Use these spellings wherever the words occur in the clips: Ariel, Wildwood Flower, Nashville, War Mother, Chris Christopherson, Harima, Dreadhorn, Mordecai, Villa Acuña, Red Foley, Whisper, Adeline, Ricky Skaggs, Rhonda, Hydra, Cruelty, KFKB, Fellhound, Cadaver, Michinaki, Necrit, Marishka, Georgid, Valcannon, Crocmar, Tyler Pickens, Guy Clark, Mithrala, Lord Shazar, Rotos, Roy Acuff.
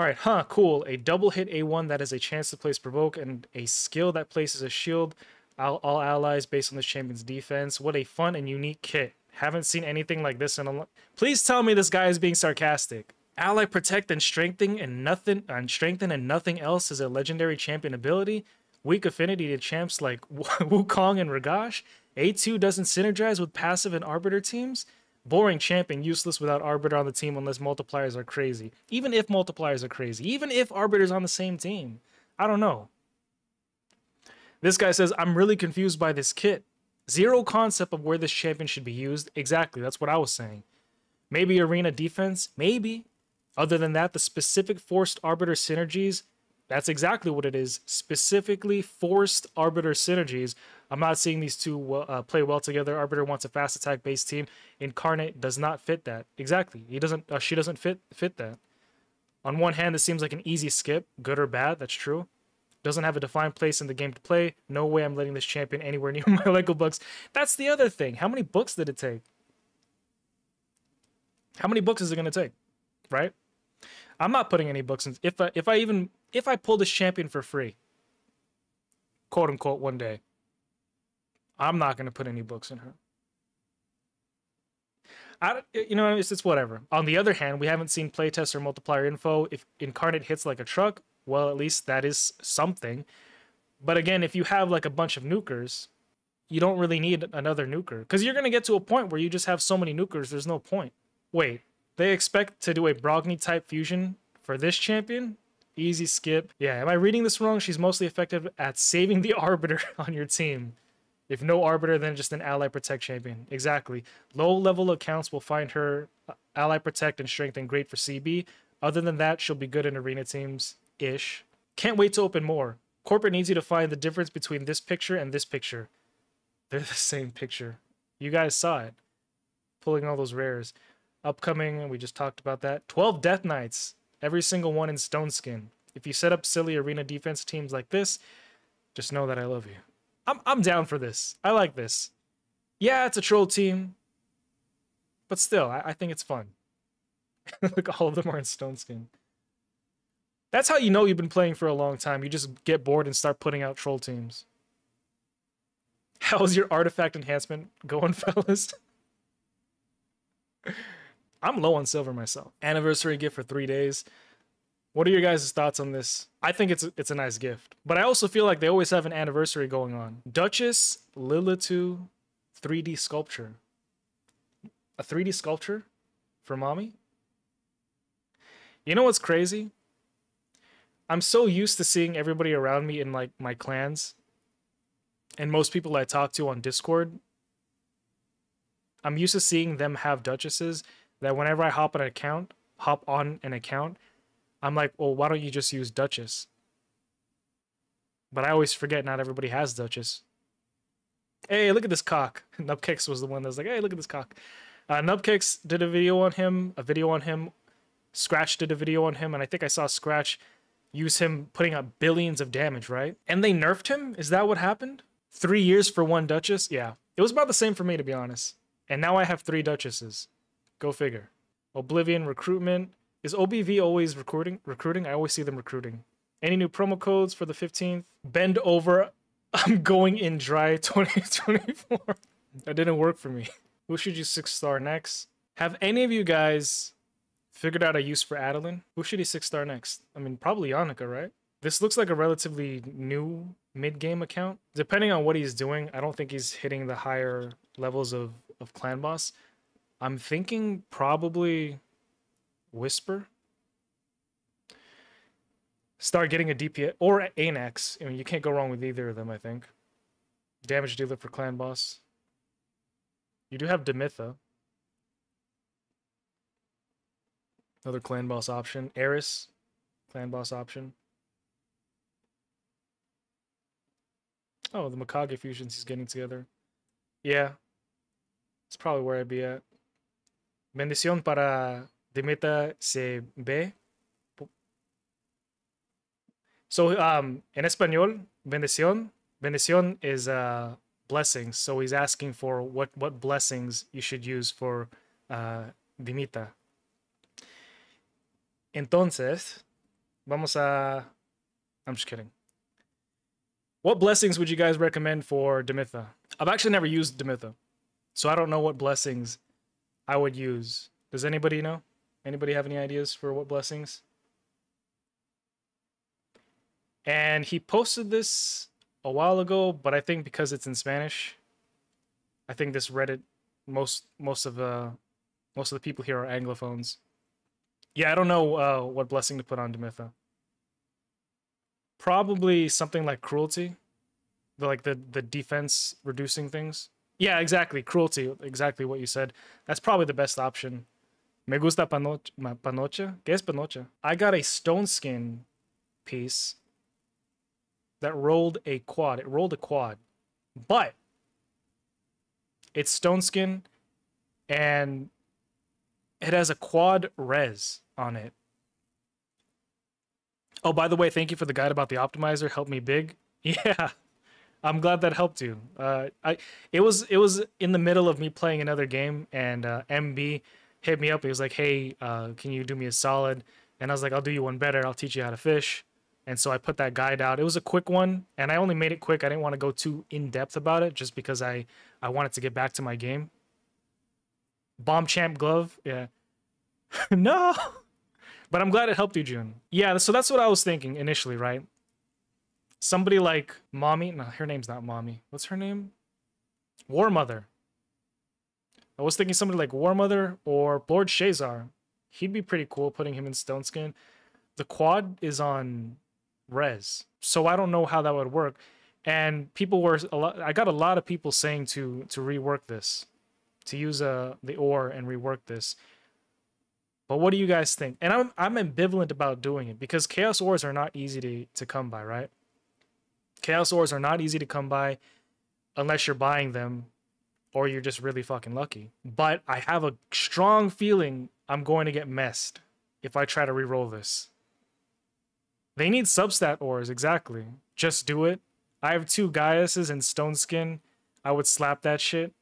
All right, huh, cool. A double hit A1 that is a chance to place Provoke and a skill that places a shield all allies based on this champion's defense. What a fun and unique kit. Haven't seen anything like this in a long... Please tell me this guy is being sarcastic. Ally protect and strengthen and nothing else is a legendary champion ability. Weak affinity to champs like Wukong and Ragosh. A2 doesn't synergize with passive and Arbiter teams. Boring champion, useless without Arbiter on the team unless multipliers are crazy. Even if multipliers are crazy. Even if Arbiter's on the same team. I don't know. This guy says, I'm really confused by this kit. Zero concept of where this champion should be used. Exactly, that's what I was saying. Maybe arena defense? Maybe. Other than that, the specific forced Arbiter synergies... That's exactly what it is. Specifically forced Arbiter synergies. I'm not seeing these two play well together. Arbiter wants a fast attack based team. Incarnate does not fit that. Exactly. He doesn't. She doesn't fit that. On one hand, this seems like an easy skip. Good or bad, that's true. Doesn't have a defined place in the game to play. No way I'm letting this champion anywhere near my Lego books. That's the other thing. How many books did it take? How many books is it going to take? Right? I'm not putting any books in. If I pull this champion for free, quote unquote, one day, I'm not going to put any books in her. You know, it's whatever. On the other hand, we haven't seen playtests or multiplier info. If Incarnate hits like a truck, well, at least that is something. But again, if you have like a bunch of nukers, you don't really need another nuker. Because you're going to get to a point where you just have so many nukers, there's no point. Wait, they expect to do a Brogni type fusion for this champion? Easy skip. Yeah, am I reading this wrong? She's mostly effective at saving the Arbiter on your team. If no Arbiter, then just an Ally Protect champion. Exactly. Low level accounts will find her Ally Protect and Strength and great for CB. Other than that, she'll be good in arena teams-ish. Can't wait to open more. Corporate needs you to find the difference between this picture and this picture. They're the same picture. You guys saw it. Pulling all those rares. Upcoming, we just talked about that. 12 Death Knights. Every single one in Stone Skin. If you set up silly arena defense teams like this, just know that I love you. I'm down for this. I like this. Yeah, it's a troll team. But still, I think it's fun. Look, all of them are in Stone Skin. That's how you know you've been playing for a long time. You just get bored and start putting out troll teams. How's your artifact enhancement going, fellas? I'm low on silver myself. Anniversary gift for 3 days. What are your guys' thoughts on this? I think it's a nice gift. But I also feel like they always have an anniversary going on. Duchess Lilitu 3D sculpture. A 3D sculpture for mommy? You know what's crazy? I'm so used to seeing everybody around me in like my clans and most people I talk to on Discord. I'm used to seeing them have duchesses. That whenever I hop on an account, I'm like, well, why don't you just use Duchess? But I always forget not everybody has Duchess. Hey, look at this cock. Nubkix was the one that was like, hey, look at this cock. Nubkix did a video on him. Scratch did a video on him, and I think I saw Scratch use him putting up billions of damage, right? And they nerfed him? Is that what happened? 3 years for one Duchess? Yeah. It was about the same for me, to be honest. And now I have 3 Duchesses. Go figure. Oblivion recruitment. Is OBV always recruiting? I always see them recruiting. Any new promo codes for the 15th? Bend over. I'm going in dry 2024. That didn't work for me. Who should you 6-star next? Have any of you guys figured out a use for Adeline? Who should he 6-star next? I mean, probably Yannicka, right? This looks like a relatively new mid-game account. Depending on what he's doing, I don't think he's hitting the higher levels of Clan Boss. I'm thinking probably Whisper. Start getting a DPS or Anax. I mean, you can't go wrong with either of them, I think. Damage dealer for Clan Boss. You do have Demytha. Another Clan Boss option. Eris, Clan Boss option. Oh, the Mikage fusions he's getting together. Yeah. It's probably where I'd be at. Bendición para Demytha se ve. So, in Espanol, bendición is blessings. So he's asking for what blessings you should use for Demytha. Entonces, Vamos a... I'm just kidding. What blessings would you guys recommend for Demytha? I've actually never used Demytha, so I don't know what blessings I would use. Does anybody know? Anybody have any ideas for what blessings? And he posted this a while ago, but I think because it's in Spanish, I think this Reddit, most of the people here are Anglophones. Yeah, I don't know what blessing to put on Demytha. Probably something like Cruelty, like the defense reducing things. Yeah, exactly. Cruelty, exactly what you said. That's probably the best option. Me gusta panocha. ¿Qué es panocha? I got a stone skin piece that rolled a quad. It rolled a quad, but it's stone skin and it has a quad res on it. Oh, by the way, thank you for the guide about the optimizer. Helped me big. Yeah, I'm glad that helped you. It was in the middle of me playing another game, and MB hit me up. He was like, "Hey, can you do me a solid?" And I was like, "I'll do you one better. I'll teach you how to fish." And so I put that guide out. It was a quick one, and I only made it quick. I didn't want to go too in depth about it, just because I wanted to get back to my game. Bomb champ glove. Yeah. No. But I'm glad it helped you, June. Yeah, so that's what I was thinking initially, right? Somebody like Mommy. No, her name's not Mommy. What's her name? War Mother. I was thinking somebody like War Mother or Lord Shazar. He'd be pretty cool, putting him in stone skin. The quad is on res, so I don't know how that would work. And people were a lot. I got a lot of people saying to rework this, to use the ore and rework this. But what do you guys think? And I'm ambivalent about doing it because Chaos Ores are not easy to come by, right? Chaos Ores are not easy to come by unless you're buying them or you're just really fucking lucky. But I have a strong feeling I'm going to get messed if I try to reroll this. They need Substat Ores, exactly. Just do it. I have 2 Gaiuses and Stone Skin. I would slap that shit.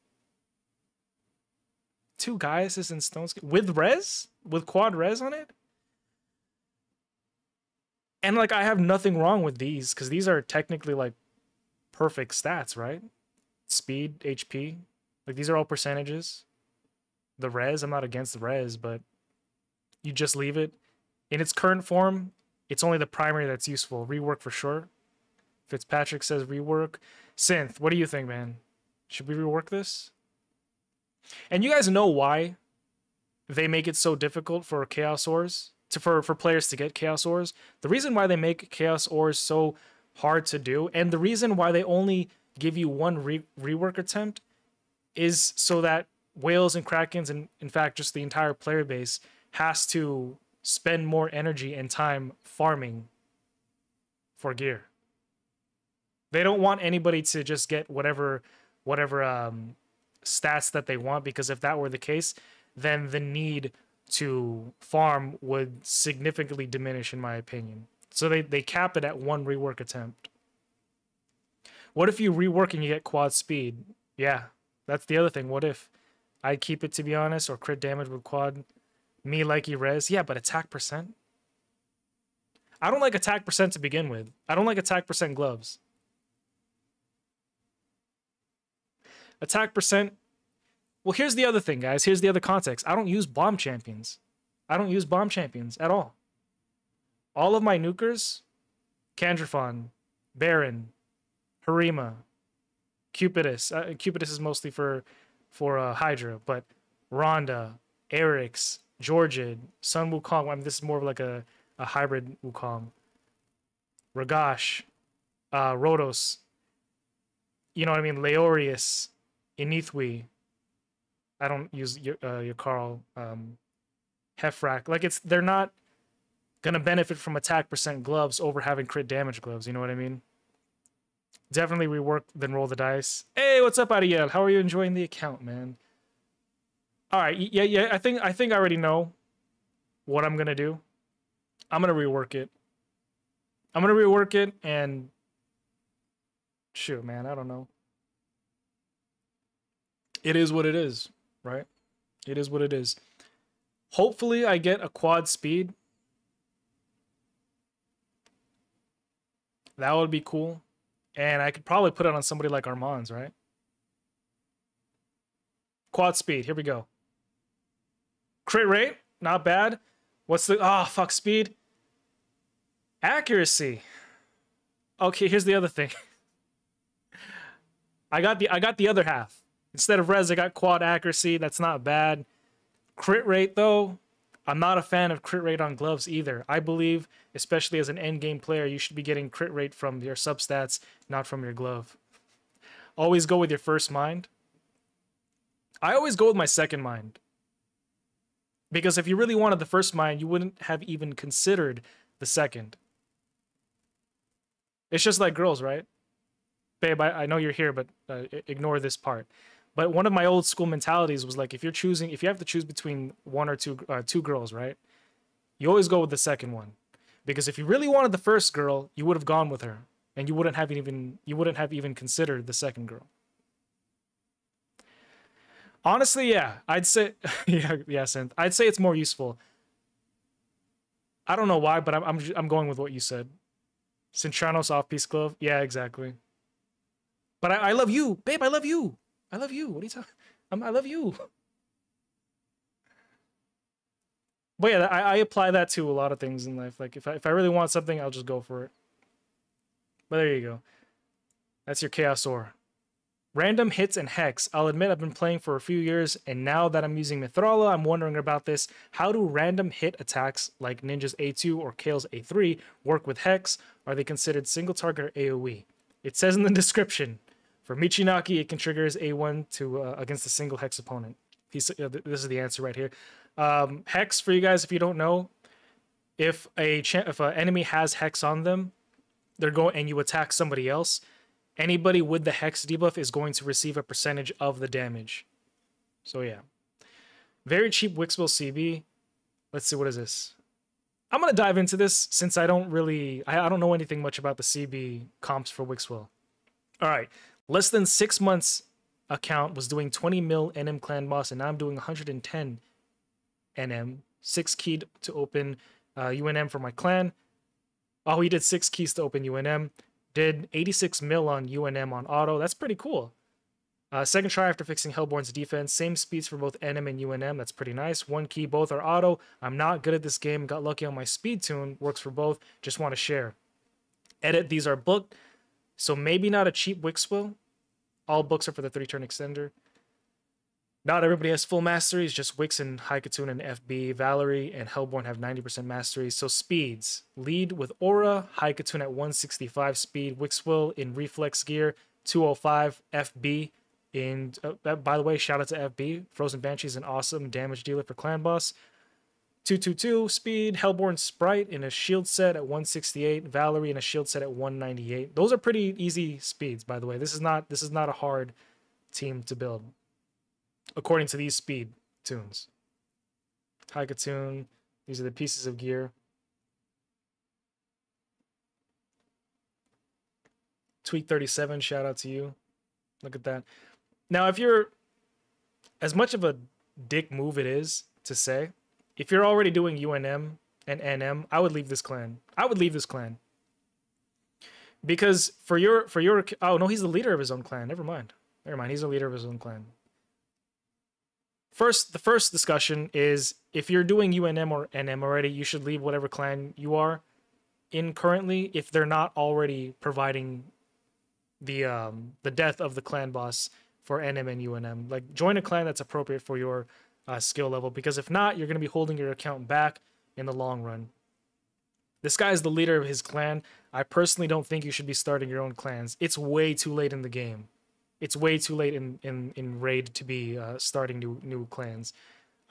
2 Gaiuses and Stone Skin? With res? With quad res on it? And like I have nothing wrong with these because these are technically like perfect stats, right? Speed, HP, like these are all percentages. The res, I'm not against the res, but you just leave it in its current form. It's only the primary that's useful. Rework for sure. Fitzpatrick says rework. Synth, what do you think, man? Should we rework this? And you guys know why they make it so difficult for Chaos Ores, for players to get Chaos Ores. The reason why they make Chaos Ores so hard to do, and the reason why they only give you one rework attempt, is so that whales and krakens, and in fact just the entire player base, has to spend more energy and time farming for gear. They don't want anybody to just get whatever stats that they want, because if that were the case, then the need to farm would significantly diminish, in my opinion. So they cap it at one rework attempt. What if you rework and you get quad speed? Yeah, that's the other thing. What if I keep it, to be honest, or crit damage with quad? Me likey res? Yeah, but attack percent? I don't like attack percent to begin with. I don't like attack percent gloves. Attack percent... Well, here's the other thing, guys. Here's the other context. I don't use bomb champions. I don't use bomb champions at all. All of my nukers, Kandrafon, Baron, Harima, Cupidus. Cupidus is mostly for Hydra, but Rhonda, Eric's, Georgid, Sun Wukong. I mean, this is more of like a hybrid Wukong. Ragosh, Rotos, you know what I mean? Leorius, Inithwi. I don't use your Carl Hefrak. Like they're not gonna benefit from attack percent gloves over having crit damage gloves. You know what I mean? Definitely rework, then roll the dice. Hey, what's up, Ariel? How are you enjoying the account, man? All right, yeah. I think I already know what I'm gonna do. I'm gonna rework it. And shoot, man, I don't know. It is what it is. Right? It is what it is. Hopefully I get a quad speed. That would be cool. And I could probably put it on somebody like Armands, right? Quad speed. Here we go. Crit rate. Not bad. What's the... Oh, fuck. Speed. Accuracy. Okay, here's the other thing. I got the other half. Instead of res, I got quad accuracy. That's not bad. Crit rate, though. I'm not a fan of crit rate on gloves either. I believe, especially as an end game player, you should be getting crit rate from your substats, not from your glove. Always go with your first mind. I always go with my second mind. Because if you really wanted the first mind, you wouldn't have even considered the second. It's just like girls, right? Babe, I know you're here, but ignore this part. But one of my old school mentalities was like, if you have to choose between one or two girls, right? You always go with the second one, because if you really wanted the first girl, you would have gone with her, and you wouldn't have even considered the second girl. Honestly, yeah, I'd say, yeah, Synth, I'd say it's more useful. I don't know why, but I'm going with what you said. Centranos off piece glove, yeah, exactly. But I love you, babe. I love you. I love you. What are you talking? I love you. But yeah, I apply that to a lot of things in life. Like if I really want something, I'll just go for it. But there you go. That's your Chaosaur. Random hits and hex. I'll admit I've been playing for a few years, and now that I'm using Mithrala, I'm wondering about this. How do random hit attacks like Ninja's A2 or Kale's A3 work with hex? Are they considered single target or AoE? It says in the description. For Michinaki, it can trigger his A1 to against a single hex opponent. This is the answer right here. Hex, for you guys, if you don't know, if an enemy has hex on them, and you attack somebody else, anybody with the hex debuff is going to receive a percentage of the damage. So yeah, very cheap Wixwell CB. Let's see, what is this? I'm gonna dive into this since I don't know anything much about the CB comps for Wixwell. All right. Less than 6 months account was doing 20 mil NM clan boss, and now I'm doing 110 NM. 6 keyed to open UNM for my clan. Oh, he did 6 keys to open UNM. Did 86 mil on UNM on auto. That's pretty cool. Second try after fixing Hellborn's defense. Same speeds for both NM and UNM. That's pretty nice. 1 key, both are auto. I'm not good at this game. Got lucky on my speed tune. Works for both. Just want to share. Edit, these are booked. So maybe not a cheap Wixwell. All books are for the 3-turn extender. Not everybody has full masteries. Just Wix and Heikatoon and FB. Valerie and Hellborn have 90% masteries. So speeds. Lead with Aura. Heikatoon at 165 speed. Wixwell in Reflex Gear. 205 FB. And by the way, shout out to FB. Frozen Banshee's an awesome damage dealer for Clan Boss. 222 speed, Hellborn Sprite in a shield set at 168, Valerie in a shield set at 198. Those are pretty easy speeds, by the way. This is not a hard team to build, according to these speed tunes. Heikatoon, these are the pieces of gear. Tweak 37, shout out to you. Look at that. Now, if you're as much of a dick move it is to say, if you're already doing UNM and NM, I would leave this clan. I would leave this clan. Because for your oh no, he's the leader of his own clan. Never mind. He's the leader of his own clan. The first discussion is, if you're doing UNM or NM already, you should leave whatever clan you are in currently if they're not already providing the death of the clan boss for NM and UNM. Like, join a clan that's appropriate for your skill level, because if not, you're going to be holding your account back in the long run. This guy is the leader of his clan. I personally don't think you should be starting your own clans. It's way too late in the game. It's way too late in raid to be starting new clans.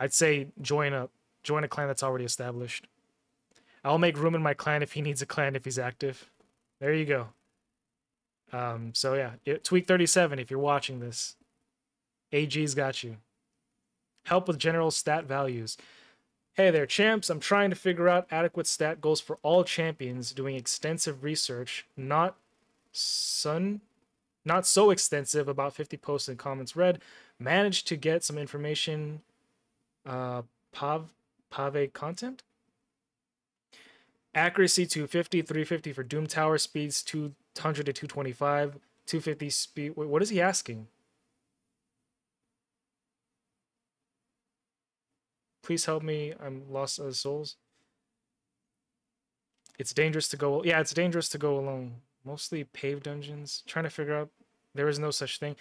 I'd say join a clan that's already established. I'll make room in my clan if he needs a clan if he's active. There you go. So yeah, Tweak 37 if you're watching this. AG's got you. Help with general stat values. Hey there, champs. I'm trying to figure out adequate stat goals for all champions, doing extensive research, not so extensive, about 50 posts and comments read. Managed to get some information, pave content. Accuracy 250, 350 for Doom Tower. Speeds 200 to 225, 250 speed. Wait, what is he asking? Please help me. I'm lost as souls. It's dangerous to go. Yeah, it's dangerous to go alone. Mostly paved dungeons. Trying to figure out. There is no such thing.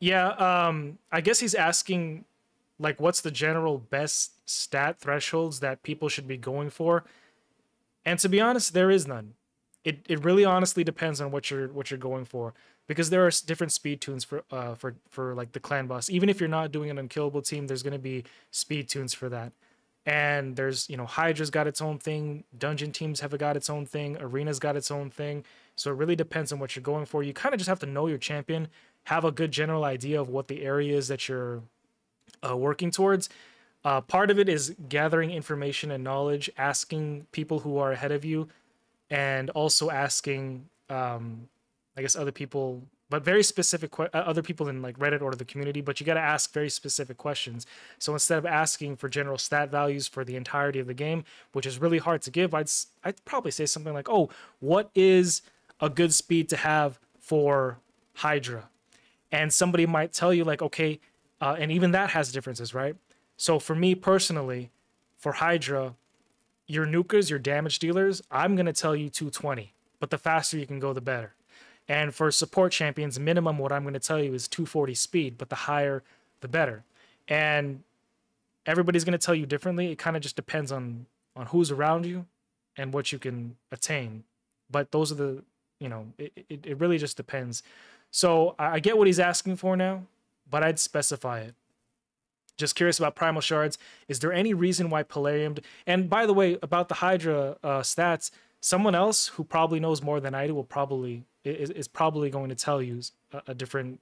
Yeah, I guess he's asking, like, what's the general best stat thresholds that people should be going for? And to be honest, there is none. It really honestly depends on what you're going for, because there are different speed tunes for like the clan boss. Even if you're not doing an unkillable team, there's going to be speed tunes for that. And there's, you know, Hydra's got its own thing, dungeon teams have got its own thing, Arena's got its own thing. So it really depends on what you're going for. You kind of just have to know your champion, have a good general idea of what the area is that you're working towards. Part of it is gathering information and knowledge, asking people who are ahead of you, and also asking, I guess, other people, but very specific, other people in like Reddit or the community, but you got to ask very specific questions. So instead of asking for general stat values for the entirety of the game, which is really hard to give, I'd probably say something like, oh, what is a good speed to have for Hydra? And somebody might tell you like, okay, and even that has differences, right? So for me personally, for Hydra, your nukers, your damage dealers, I'm going to tell you 220, but the faster you can go, the better. And for support champions, minimum, what I'm going to tell you is 240 speed, but the higher, the better. And everybody's going to tell you differently. It kind of just depends on who's around you and what you can attain. But those are the, you know, it really just depends. So I get what he's asking for now, but I'd specify it. Just curious about Primal Shards. Is there any reason why Polarium... And by the way, about the Hydra stats, someone else who probably knows more than I do will probably... is probably going to tell you a different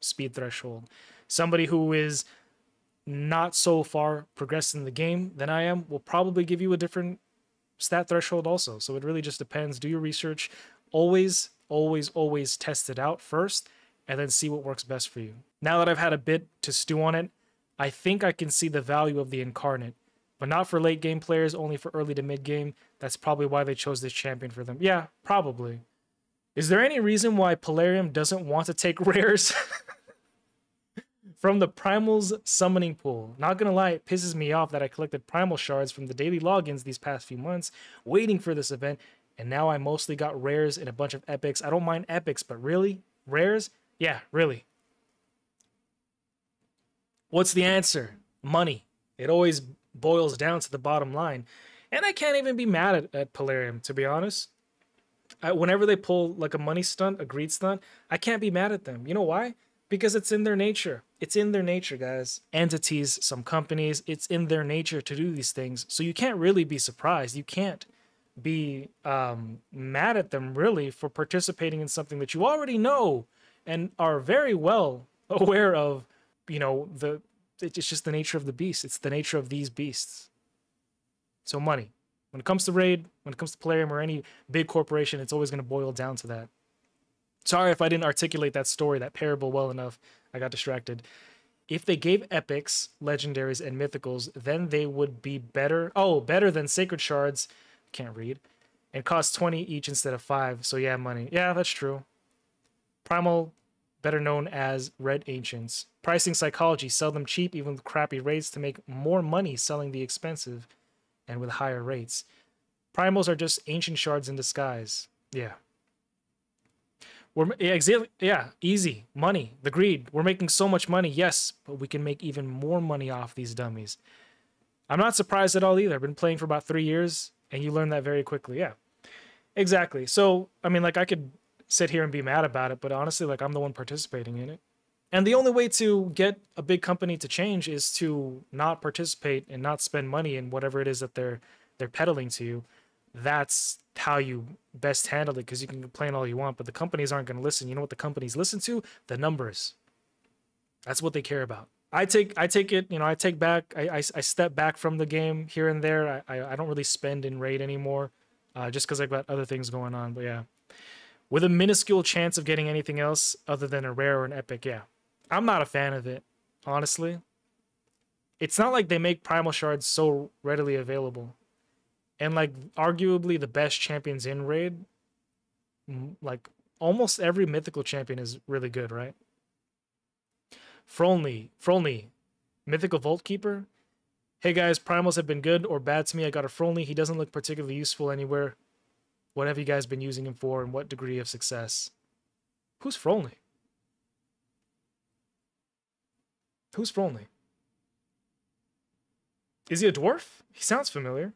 speed threshold. Somebody who is not so far progressed in the game than I am will probably give you a different stat threshold also. So it really just depends. Do your research. Always, always, always test it out first and then see what works best for you. Now that I've had a bit to stew on it, I think I can see the value of the Incarnate, but not for late game players, only for early to mid game. That's probably why they chose this champion for them. Yeah, probably. Is there any reason why Polarium doesn't want to take rares from the Primal's summoning pool? Not gonna lie, it pisses me off that I collected Primal Shards from the daily logins these past few months, waiting for this event, and now I mostly got rares and a bunch of epics. I don't mind epics, but really? Rares? Yeah, really. What's the answer? Money. It always boils down to the bottom line. And I can't even be mad at Polarium, to be honest. Whenever they pull like a money stunt, a greed stunt, I can't be mad at them. You know why? Because it's in their nature. It's in their nature, guys. Entities, some companies, it's in their nature to do these things. So you can't really be surprised. You can't be mad at them, really, for participating in something that you already know and are very well aware of. You know, it's just the nature of the beast. It's the nature of these beasts. So money. When it comes to Raid, when it comes to Polarium or any big corporation, it's always going to boil down to that. Sorry if I didn't articulate that story, that parable well enough. I got distracted. If they gave epics, legendaries, and mythicals, then they would be better. Oh, better than sacred shards. Can't read. And cost 20 each instead of 5. So yeah, money. Yeah, that's true. Primal, better known as Red Ancients. Pricing psychology. Sell them cheap, even with crappy rates, to make more money selling the expensive. And with higher rates. Primals are just ancient shards in disguise. Yeah. Yeah, easy. Money. The greed. We're making so much money, yes, but we can make even more money off these dummies. I'm not surprised at all either. I've been playing for about 3 years, and you learn that very quickly. Yeah, exactly. So, I mean, like, I could sit here and be mad about it, but honestly, like, I'm the one participating in it. And the only way to get a big company to change is to not participate and not spend money in whatever it is that they're peddling to you. That's how you best handle it, because you can complain all you want, but the companies aren't going to listen. You know what the companies listen to? The numbers. That's what they care about. I take it, you know, I take back, I step back from the game here and there. I don't really spend in Raid anymore, just because I've got other things going on. But yeah, with a minuscule chance of getting anything else other than a rare or an epic, yeah. I'm not a fan of it, honestly. It's not like they make Primal Shards so readily available. And like arguably the best champions in raid, like almost every mythical champion is really good, right? Frolni, mythical vault keeper. Hey guys, primals have been good or bad to me. I got a Frolni. He doesn't look particularly useful anywhere. What have you guys been using him for, and what degree of success? Who's Frolni? Who's Frolni? Is he a dwarf? He sounds familiar.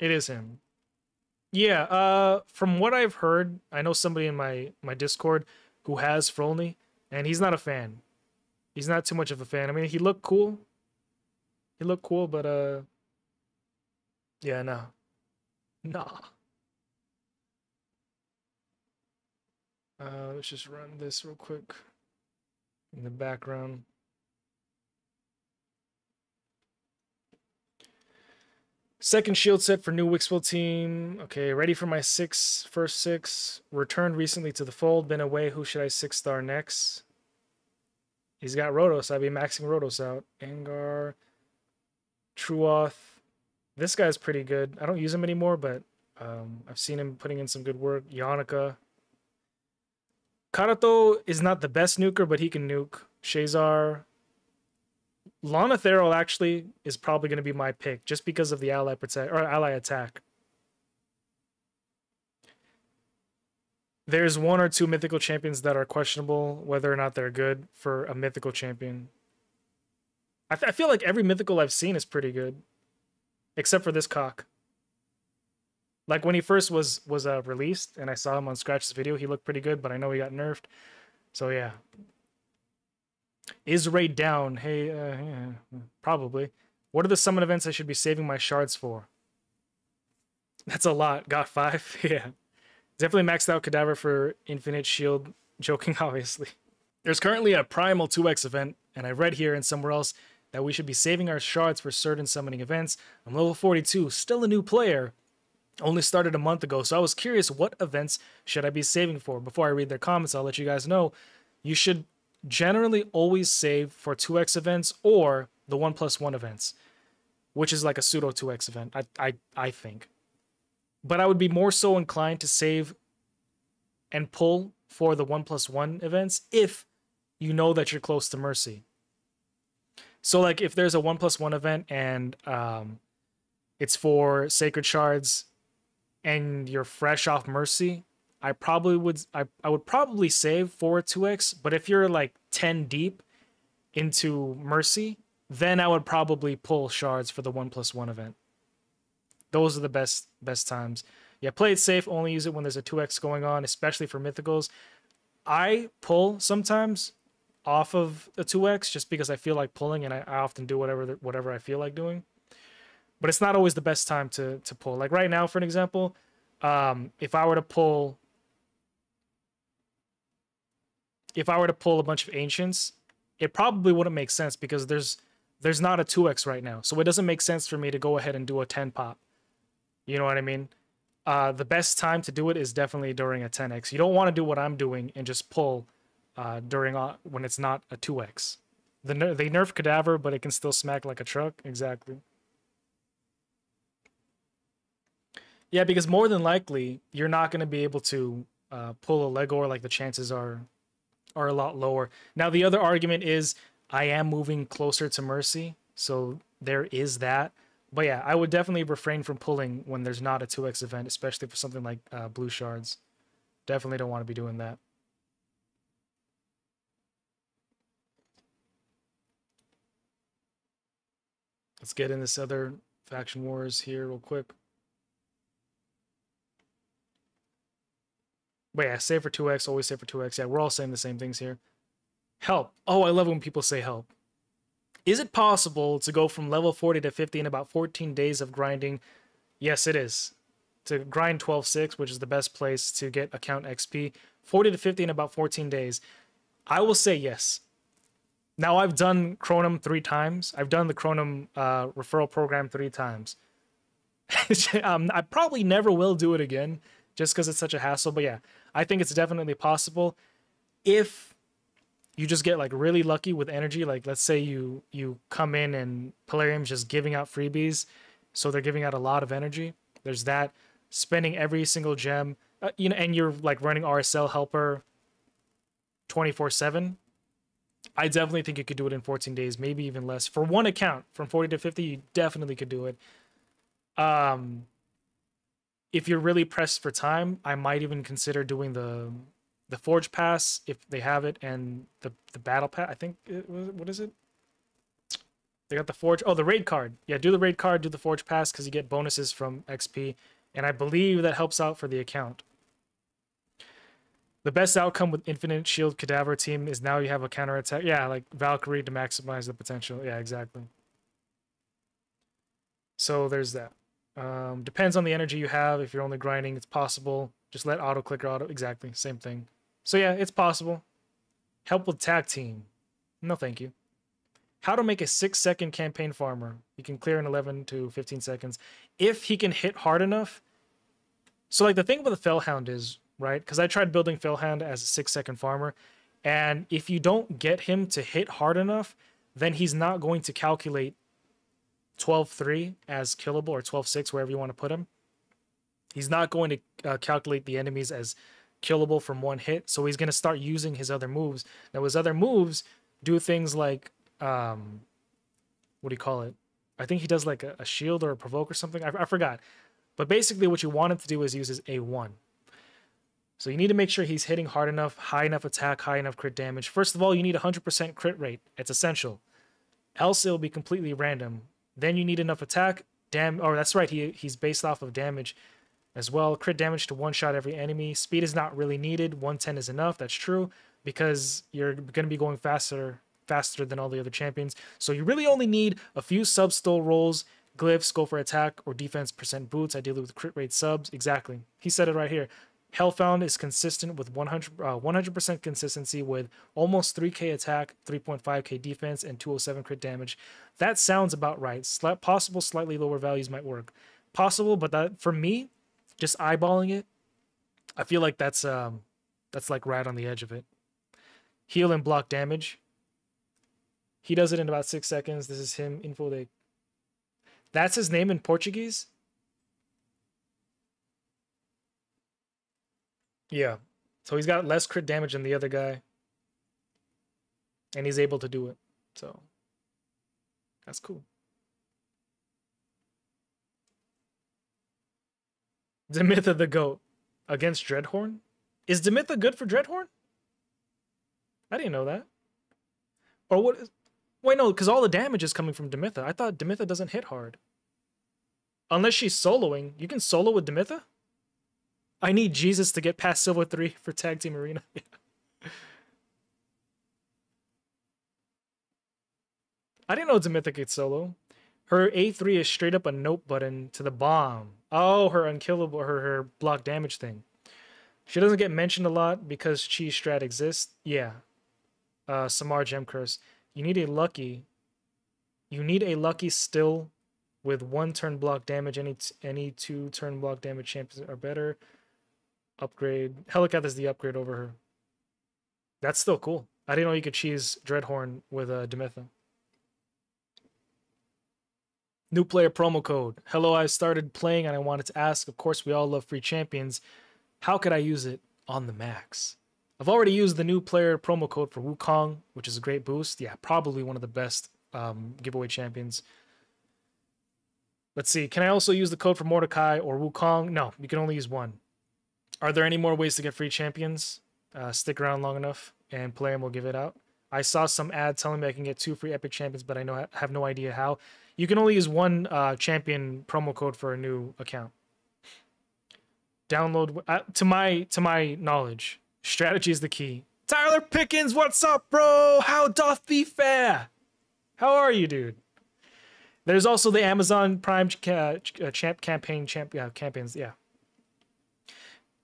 It is him. Yeah, from what I've heard, I know somebody in my Discord who has Frolni, and he's not a fan. He's not too much of a fan. I mean, he looked cool. He looked cool, but yeah, no. Nah. Let's just run this real quick in the background. Second shield set for new Wixwell team. Okay, ready for my first six. Returned recently to the fold. Been away. Who should I 6-star next? He's got Rotos. I'll be maxing Rotos out. Angar. Truoth. This guy's pretty good. I don't use him anymore, but I've seen him putting in some good work. Yannicka. Karato is not the best nuker, but he can nuke. Shazar. Lana Theral actually is probably going to be my pick just because of the ally attack. There's one or two mythical champions that are questionable whether or not they're good for a mythical champion. I feel like every mythical I've seen is pretty good, except for this cock. Like when he first was released, and I saw him on Scratch's video, he looked pretty good, but I know he got nerfed. So yeah. Is raid down? Hey, yeah, probably. What are the summon events I should be saving my shards for? That's a lot. Got 5? Yeah. Definitely maxed out Cadaver for infinite shield. Joking, obviously. There's currently a primal 2x event, and I read here and somewhere else that we should be saving our shards for certain summoning events. I'm level 42, still a new player. Only started a month ago, so I was curious what events should I be saving for. Before I read their comments, I'll let you guys know. You should generally always save for 2x events or the 1+1 events, which is like a pseudo 2x event, I think. But I would be more so inclined to save and pull for the 1+1 events if you know that you're close to Mercy. So like if there's a 1+1 event and it's for Sacred Shards and you're fresh off Mercy, I would probably save for a 2x, but if you're like 10 deep into Mercy, then I would probably pull shards for the 1+1 event. Those are the best times. Yeah, play it safe, only use it when there's a 2x going on, especially for mythicals. I pull sometimes off of a 2x just because I feel like pulling, and I often do whatever I feel like doing. But it's not always the best time to pull. Like right now, for an example, if I were to pull... If I were to pull a bunch of ancients, it probably wouldn't make sense because there's not a 2x right now. So it doesn't make sense for me to go ahead and do a 10 pop. You know what I mean? The best time to do it is definitely during a 10x. You don't want to do what I'm doing and just pull when it's not a 2x. They nerf Cadaver, but it can still smack like a truck. Exactly. Yeah, because more than likely, you're not going to be able to pull a Legor. Like the chances are a lot lower. Now, the other argument is I am moving closer to Mercy, so there is that. But yeah, I would definitely refrain from pulling when there's not a 2x event, especially for something like Blue Shards. Definitely don't want to be doing that. Let's get in this other faction wars here real quick. But yeah, save for 2x, always save for 2x. Yeah, we're all saying the same things here. Help. Oh, I love when people say help. Is it possible to go from level 40 to 50 in about 14 days of grinding? Yes, it is. To grind 12.6, which is the best place to get account XP. 40 to 50 in about 14 days. I will say yes. Now, I've done Cronum 3 times. I've done the Cronum referral program 3 times. I probably never will do it again, just because it's such a hassle. But yeah, I think it's definitely possible if you just get like really lucky with energy. Like let's say you come in and Polarium's just giving out freebies, so they're giving out a lot of energy. There's that. Spending every single gem, you know, and you're like running RSL helper 24/7. I definitely think you could do it in 14 days, maybe even less. For one account, from 40 to 50, you definitely could do it. If you're really pressed for time, I might even consider doing the Forge Pass, if they have it, and the Battle Pass. I think, what is it? They got the Forge. Oh, the Raid Card. Yeah, do the Raid Card, do the Forge Pass, because you get bonuses from XP. And I believe that helps out for the account. The best outcome with Infinite Shield Cadaver team is now you have a counterattack. Yeah, like Valkyrie to maximize the potential. Yeah, exactly. So there's that. Depends on the energy you have. If you're only grinding, it's possible. Just let auto clicker auto. Exactly, same thing. So yeah, it's possible. Help with tag team. No, thank you. How to make a 6-second campaign farmer. You can clear in 11 to 15 seconds. If he can hit hard enough. So like the thing with the Fellhound is... right? Because I tried building Fellhound as a 6-second farmer, and if you don't get him to hit hard enough, then he's not going to calculate 12-3 as killable, or 12-6, wherever you want to put him. He's not going to calculate the enemies as killable from one hit, so he's going to start using his other moves. Now, his other moves do things like, what do you call it? I think he does like a shield or a provoke or something. I forgot. But basically what you want him to do is use his A1. So you need to make sure he's hitting hard enough, high enough attack, high enough crit damage. First of all, you need 100% crit rate. It's essential. Else it'll be completely random. Then you need enough attack. Oh, that's right. He's based off of damage as well. Crit damage to one-shot every enemy. Speed is not really needed. 110 is enough. That's true, because you're going to be going faster than all the other champions. So you really only need a few sub-stole rolls, glyphs, go for attack, or defense % boots, ideally with crit rate subs. Exactly. He said it right here. Hellbound is consistent with 100% consistency with almost 3k attack, 3.5k defense, and 207 crit damage. That sounds about right. Possible slightly lower values might work. Possible, but that, for me, just eyeballing it, I feel like that's like right on the edge of it. Heal and block damage. He does it in about 6 seconds. This is him, Info de... That's his name in Portuguese? Yeah, so he's got less crit damage than the other guy, and he's able to do it, so that's cool. Demytha the GOAT against Dreadhorn? Is Demytha good for Dreadhorn? I didn't know that. Or what is... Wait, no, because all the damage is coming from Demytha. I thought Demytha doesn't hit hard. Unless she's soloing. You can solo with Demytha? I need Jesus to get past Silver 3 for Tag Team Arena. I didn't know Demytha could solo. Her A3 is straight up a nope button to the bomb. Oh, her unkillable, her block damage thing. She doesn't get mentioned a lot because Cheese Strat exists. Yeah. Samar Gem Curse. You need a lucky. You need a lucky still with 1 turn block damage. Any 2 turn block damage champions are better. Upgrade. Helicath is the upgrade over her. That's still cool. I didn't know you could cheese Dreadhorn with Demytha. New player promo code. Hello, I started playing and I wanted to ask, of course we all love free champions, how could I use it on the max? I've already used the new player promo code for Wukong, which is a great boost. Yeah, probably one of the best giveaway champions. Let's see, can I also use the code for Mordecai or Wukong? No, you can only use one. Are there any more ways to get free champions? Stick around long enough and Plarium will give it out. I saw some ad telling me I can get 2 free epic champions, but I have no idea how. You can only use one champion promo code for a new account. Download, to my knowledge, strategy is the key. Tyler Pickens, what's up, bro? How doth thee fare? How are you, dude? There's also the Amazon Prime campaigns. Yeah.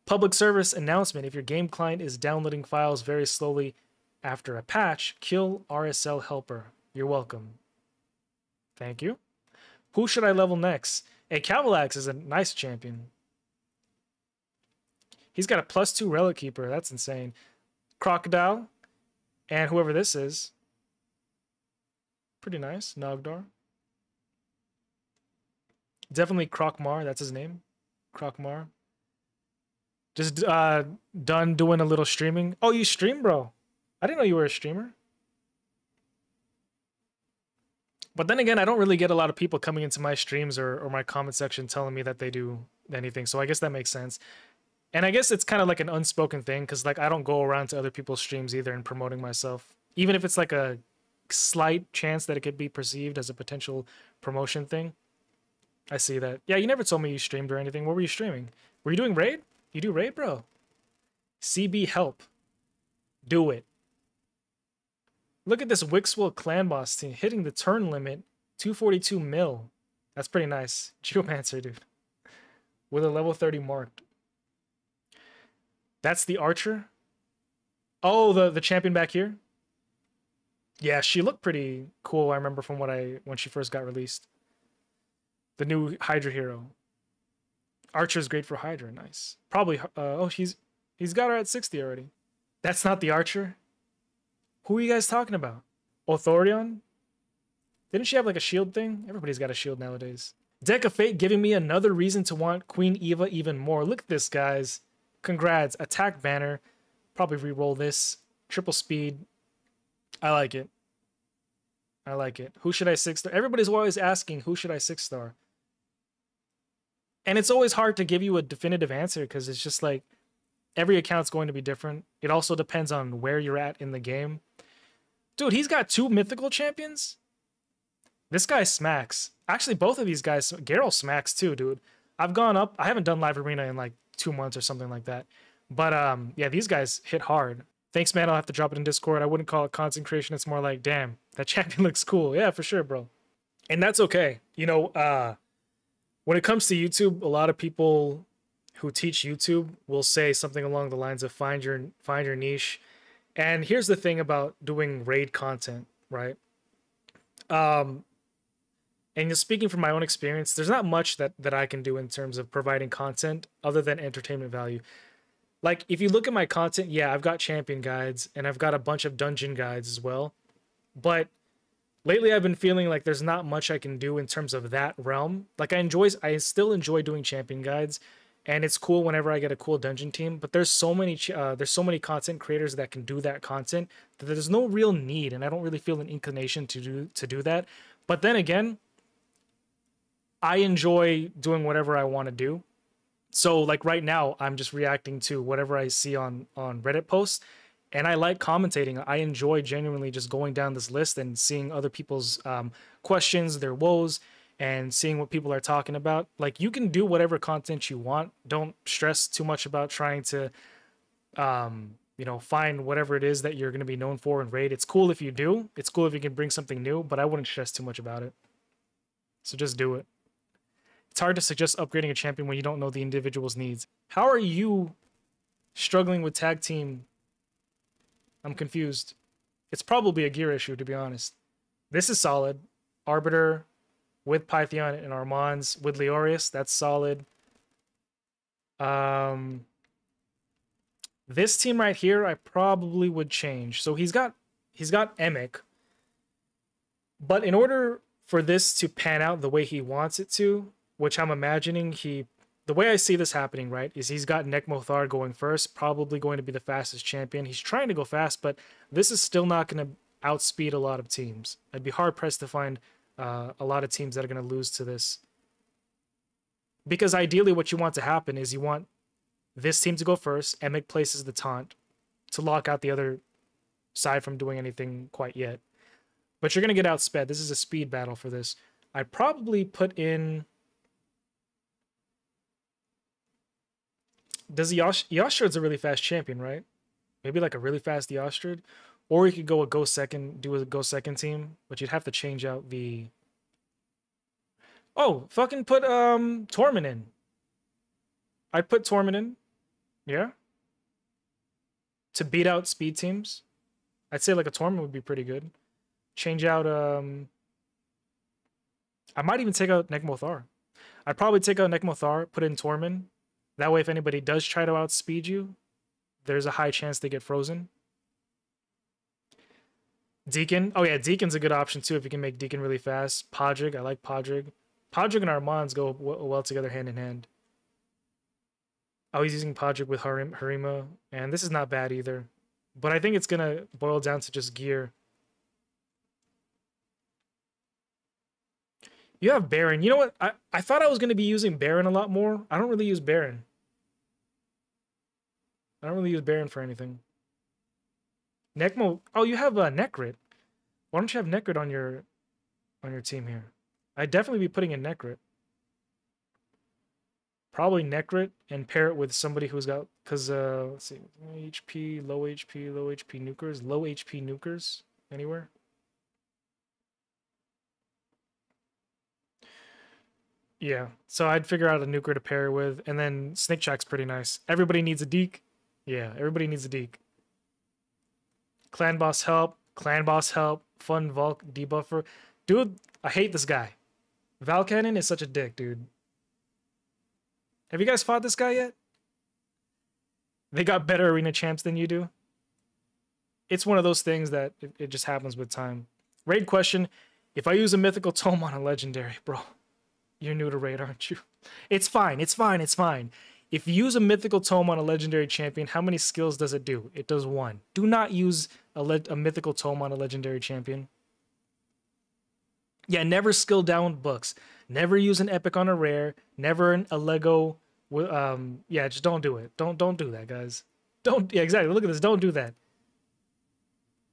Public service announcement. If your game client is downloading files very slowly after a patch, kill RSL helper. You're welcome. Thank you. Who should I level next? Hey, Cavalax is a nice champion. He's got a +2 relic keeper. That's insane. Crocodile. And whoever this is. Pretty nice. Nogdor. Definitely Crocmar. That's his name. Crocmar. Just done doing a little streaming. Oh, you stream, bro. I didn't know you were a streamer. But then again, I don't really get a lot of people coming into my streams or my comment section telling me that they do anything. So I guess that makes sense. And I guess it's kind of like an unspoken thing because, like, I don't go around to other people's streams either and promoting myself. Even if it's like a slight chance that it could be perceived as a potential promotion thing. I see that. Yeah, you never told me you streamed or anything. What were you streaming? Were you doing raid? You do raid, bro. CB help. Do it. Look at this Wixwell clan boss team hitting the turn limit. 242 mil. That's pretty nice. Geomancer, dude. With a level 30 marked. That's the archer. Oh, the champion back here. Yeah, she looked pretty cool, I remember, from when she first got released. The new Hydra hero. Archer's great for Hydra, nice. Probably, oh, he's got her at 60 already. That's not the Archer. Who are you guys talking about? Othorion? Didn't she have like a shield thing? Everybody's got a shield nowadays. Deck of Fate giving me another reason to want Queen Eva even more. Look at this, guys. Congrats, attack banner. Probably re-roll this. Triple speed. I like it. I like it. Who should I 6-star? Everybody's always asking, who should I 6-star? And it's always hard to give you a definitive answer because it's just like every account's going to be different. It also depends on where you're at in the game. Dude, he's got 2 mythical champions. This guy smacks. Actually, both of these guys, Geralt smacks too, dude. I've gone up. I haven't done live arena in like 2 months or something like that. But yeah, these guys hit hard. Thanks, man. I'll have to drop it in Discord. I wouldn't call it content creation. It's more like, damn, that champion looks cool. Yeah, for sure, bro. And that's okay. You know, when it comes to YouTube, a lot of people who teach YouTube will say something along the lines of find your niche. And here's the thing about doing raid content, right? And just speaking from my own experience, there's not much that I can do in terms of providing content other than entertainment value. Like, if you look at my content, yeah, I've got champion guides, and I've got a bunch of dungeon guides as well. But lately I've been feeling like there's not much I can do in terms of that realm. Like, I still enjoy doing champion guides, and it's cool whenever I get a cool dungeon team, but there's so many content creators that can do that content that there's no real need, and I don't really feel an inclination to do that. But then again, I enjoy doing whatever I want to do. So like right now, I'm just reacting to whatever I see on Reddit posts, and I like commentating. I enjoy genuinely just going down this list and seeing other people's questions, their woes, and seeing what people are talking about. Like, you can do whatever content you want. Don't stress too much about trying to, you know, find whatever it is that you're going to be known for in raid. It's cool if you do. It's cool if you can bring something new, but I wouldn't stress too much about it. So just do it. It's hard to suggest upgrading a champion when you don't know the individual's needs. How are you struggling with tag team? I'm confused. It's probably a gear issue, to be honest. This is solid. Arbiter with Python and Armands with Leorius. That's solid. This team right here, I probably would change. So he's got Emic. But in order for this to pan out the way he wants it to, which I'm imagining the way I see this happening, right, is he's got Nekmothar going first, probably going to be the fastest champion. He's trying to go fast, but this is still not going to outspeed a lot of teams. I'd be hard-pressed to find a lot of teams that are going to lose to this. Because ideally what you want to happen is you want this team to go first, Emic places the taunt to lock out the other side from doing anything quite yet. But you're going to get outsped. This is a speed battle for this. I'd probably put in... Does Yashard's a really fast champion, right? Maybe like a really fast Yashard. Or you could go a go second, do a go second team, but you'd have to change out the... Oh, fucking put Tormund in. I'd put Tormund in. Yeah. To beat out speed teams. I'd say like a Tormund would be pretty good. Change out I might even take out Nekmothar. I'd probably take out Nekmothar, put in Tormund. That way, if anybody does try to outspeed you, there's a high chance they get frozen. Deacon. Oh yeah, Deacon's a good option too if you can make Deacon really fast. Podrick. I like Podrick. Podrick and Armands go well together, hand in hand. Oh, he's using Podrick with Harima, and this is not bad either. But I think it's gonna boil down to just gear. You have Baron. You know what? I thought I was gonna be using Baron a lot more. I don't really use Baron. I don't really use Baron for anything. Necmo. Oh, you have Necrit. Why don't you have Necrit on your team here? I'd definitely be putting in Necrit. Probably Necrit and pair it with somebody who's got, because let's see, HP, low HP, low HP nukers, low HP nukers anywhere. Yeah, so I'd figure out a nuker to pair with, and then Snake Track's pretty nice. Everybody needs a deke. Yeah, everybody needs a deke. Clan boss help. Clan boss help. Fun Vulk debuffer. Dude, I hate this guy. Valcannon is such a dick, dude. Have you guys fought this guy yet? They got better arena champs than you do. It's one of those things that it just happens with time. Raid question. If I use a mythical tome on a legendary, bro, you're new to raid, aren't you? It's fine. It's fine. It's fine. If you use a mythical tome on a legendary champion, how many skills does it do? It does one. Do not use a mythical tome on a legendary champion. Yeah, never skill down books. Never use an epic on a rare. Never a Lego. Yeah, just don't do it. Don't do that, guys. Don't. Yeah, exactly. Look at this. Don't do that.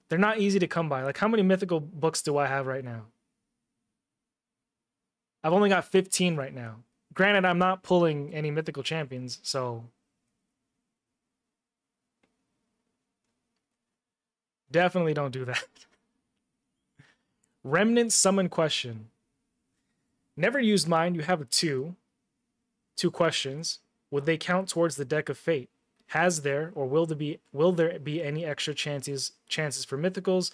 They're not easy to come by. Like, how many mythical books do I have right now? I've only got 15 right now. Granted, I'm not pulling any mythical champions, so definitely don't do that. Remnant summon question. Never used mine. You have a two questions. Would they count towards the deck of fate? Has there or will there be any extra chances for mythicals?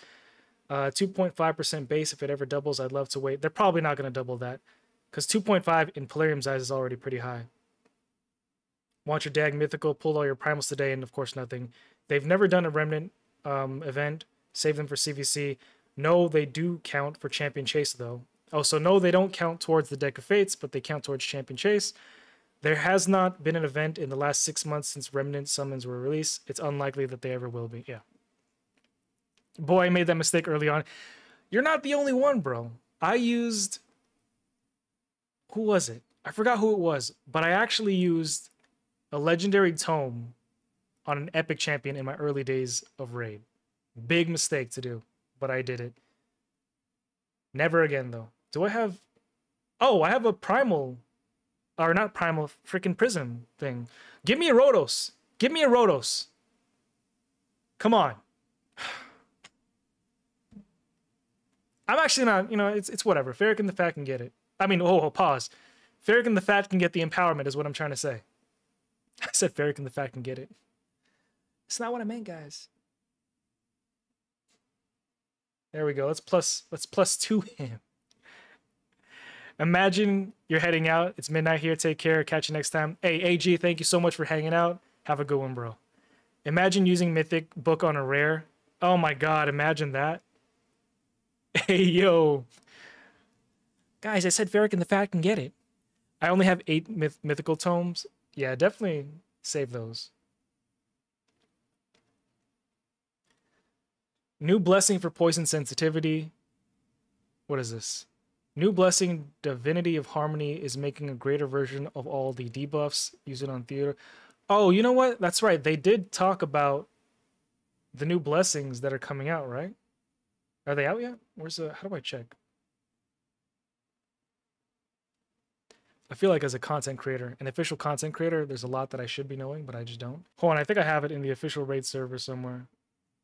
2.5% base if it ever doubles. I'd love to wait. They're probably not going to double that because 2.5 in Polarium's eyes is already pretty high. Want your dag mythical? Pull all your primals today, and of course nothing. They've never done a remnant event. Save them for CVC. No, they do count for Champion Chase though. Oh, so no, they don't count towards the Deck of Fates, but they count towards Champion Chase. There has not been an event in the last 6 months since Remnant Summons were released. It's unlikely that they ever will be. Yeah. Boy, I made that mistake early on. You're not the only one, bro. I used... Who was it? I forgot who it was, but I actually used a Legendary Tome on an Epic Champion in my early days of Raid. Big mistake to do, but I did it. Never again, though. Do I have... Oh, I have a primal... Or not primal, freaking prism thing. Give me a Rotos. Give me a Rotos. Come on. I'm actually not... You know, it's whatever. Ferric and the Fat can get it. I mean, oh, pause. Ferric and the Fat can get the empowerment is what I'm trying to say. I said Ferric and the Fat can get it. It's not what I meant, guys. There we go. Let's plus two him. Imagine you're heading out. It's midnight here. Take care. Catch you next time. Hey, AG, thank you so much for hanging out. Have a good one, bro. Imagine using mythic book on a rare. Oh my god, imagine that. Hey, yo. Guys, I said Ferric and the Fat can get it. I only have 8 mythical tomes. Yeah, definitely save those. New blessing for poison sensitivity. What is this? New blessing, divinity of harmony is making a greater version of all the debuffs. Use it on theater. Oh, you know what? That's right. They did talk about the new blessings that are coming out, right? Are they out yet? Where's the? How do I check? I feel like as a content creator, an official content creator, there's a lot that I should be knowing, but I just don't. Hold on, I think I have it in the official raid server somewhere.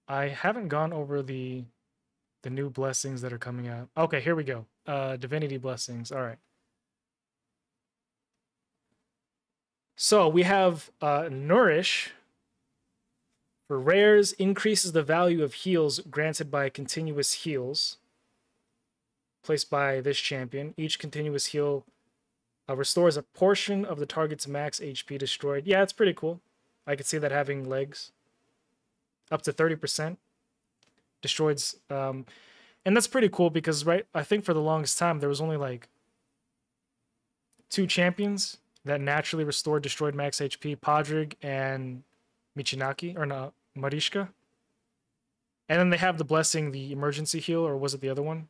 I haven't gone over the new blessings that are coming out. Okay, here we go. Divinity blessings. All right. So we have Nourish. For rares, increases the value of heals granted by continuous heals placed by this champion. Each continuous heal restores a portion of the target's max HP destroyed. Yeah, it's pretty cool. I could see that having legs. Up to 30%. destroyeds. And that's pretty cool because, right, I think for the longest time there was only like 2 champions that naturally restored destroyed max HP, Podrig and Michinaki, or no, Marishka. And then they have the blessing, the emergency heal, or was it the other one?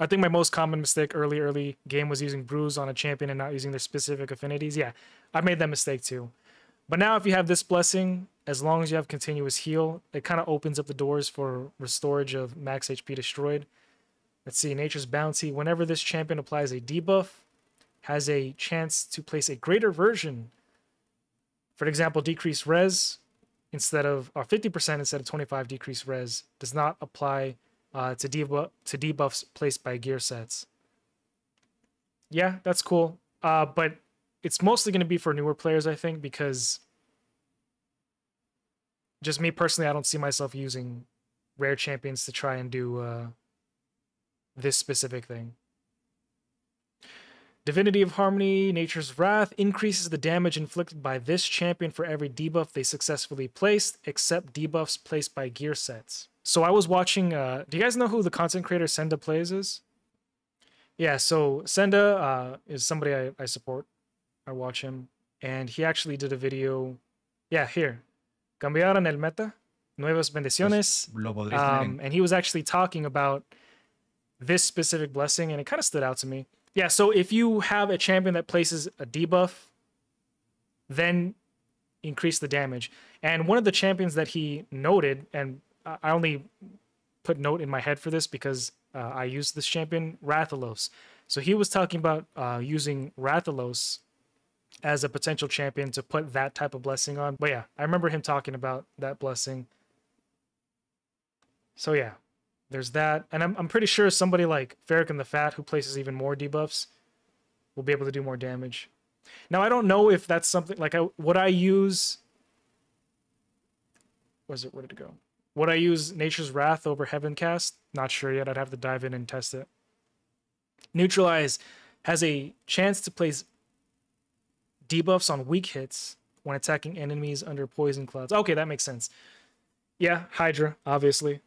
I think my most common mistake early game was using Bruise on a champion and not using their specific affinities. Yeah, I made that mistake too. But now if you have this blessing, as long as you have continuous heal, it kind of opens up the doors for restorage of max HP destroyed. Let's see, Nature's Bounty. Whenever this champion applies a debuff, has a chance to place a greater version. For example, decreased res instead of, or 50% instead of 25 decreased res does not apply to debuffs placed by gear sets. Yeah, that's cool. But it's mostly going to be for newer players, I think, because just me personally, I don't see myself using rare champions to try and do this specific thing. Divinity of Harmony, Nature's Wrath, increases the damage inflicted by this champion for every debuff they successfully placed, except debuffs placed by gear sets. So I was watching, do you guys know who the content creator Senda Plays is? Yeah, so Senda is somebody I support. I watch him, and he actually did a video, yeah, here. Cambiaron el meta, nuevas bendiciones. And he was actually talking about this specific blessing, and it kind of stood out to me. Yeah, so if you have a champion that places a debuff, then increase the damage. And one of the champions that he noted, and I only put note in my head for this because I used this champion, Rathalos. So he was talking about using Rathalos as a potential champion to put that type of blessing on. But yeah, I remember him talking about that blessing. So yeah. There's that, and I'm pretty sure somebody like Farrakhan the Fat, who places even more debuffs, will be able to do more damage. Now I don't know if that's something like Would I use Nature's Wrath over Heavencast? Not sure yet. I'd have to dive in and test it. Neutralize has a chance to place debuffs on weak hits when attacking enemies under poison clouds. Okay, that makes sense. Yeah, Hydra, obviously.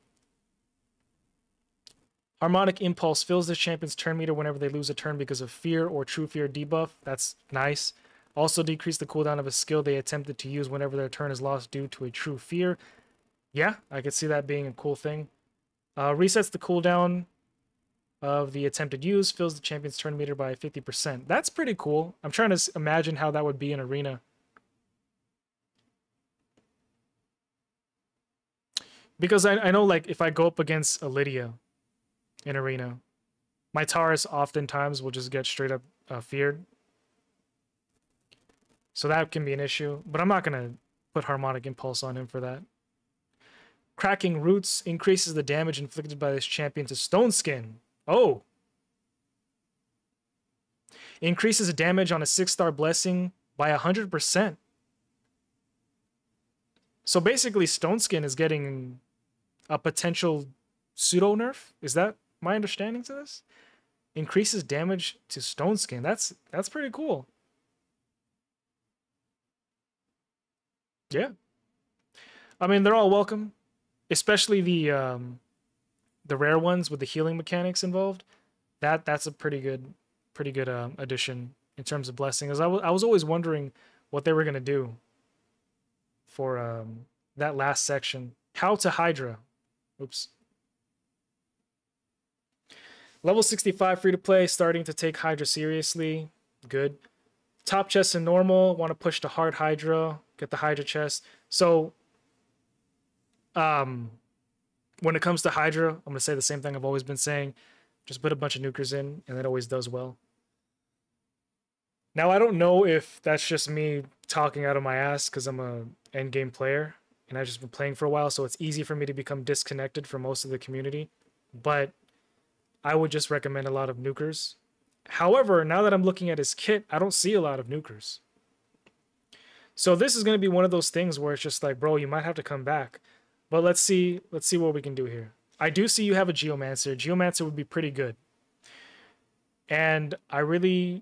Harmonic Impulse fills this champion's turn meter whenever they lose a turn because of fear or true fear debuff. That's nice. Also decrease the cooldown of a skill they attempted to use whenever their turn is lost due to a true fear. Yeah, I could see that being a cool thing. Resets the cooldown of the attempted use, fills the champion's turn meter by 50%. That's pretty cool. I'm trying to imagine how that would be in Arena. Because I know, like, if I go up against a Lydia in Arena, my Taurus oftentimes will just get straight up feared, so that can be an issue. But I'm not gonna put Harmonic Impulse on him for that. Cracking Roots increases the damage inflicted by this champion to Stone Skin. Oh, increases the damage on a 6-star blessing by 100%. So basically, Stone Skin is getting a potential pseudo nerf. Is that my understanding to this? Increases damage to Stone Skin. That's pretty cool. Yeah, I mean, they're all welcome, especially the rare ones with the healing mechanics involved. That's a pretty good addition in terms of blessings. I was always wondering what they were gonna do for that last section. How to Hydra. Oops. Level 65 free-to-play, starting to take Hydra seriously. Good. Top chest and normal. Want to push to hard Hydra. Get the Hydra chest. So, when it comes to Hydra, I'm going to say the same thing I've always been saying. Just put a bunch of nukers in, and it always does well. Now, I don't know if that's just me talking out of my ass because I'm an endgame player, and I've just been playing for a while, so it's easy for me to become disconnected from most of the community. But I would just recommend a lot of nukers. However, now that I'm looking at his kit, I don't see a lot of nukers. So this is going to be one of those things where it's just like, bro, you might have to come back. But let's see what we can do here. I do see you have a Geomancer. Geomancer would be pretty good. And I really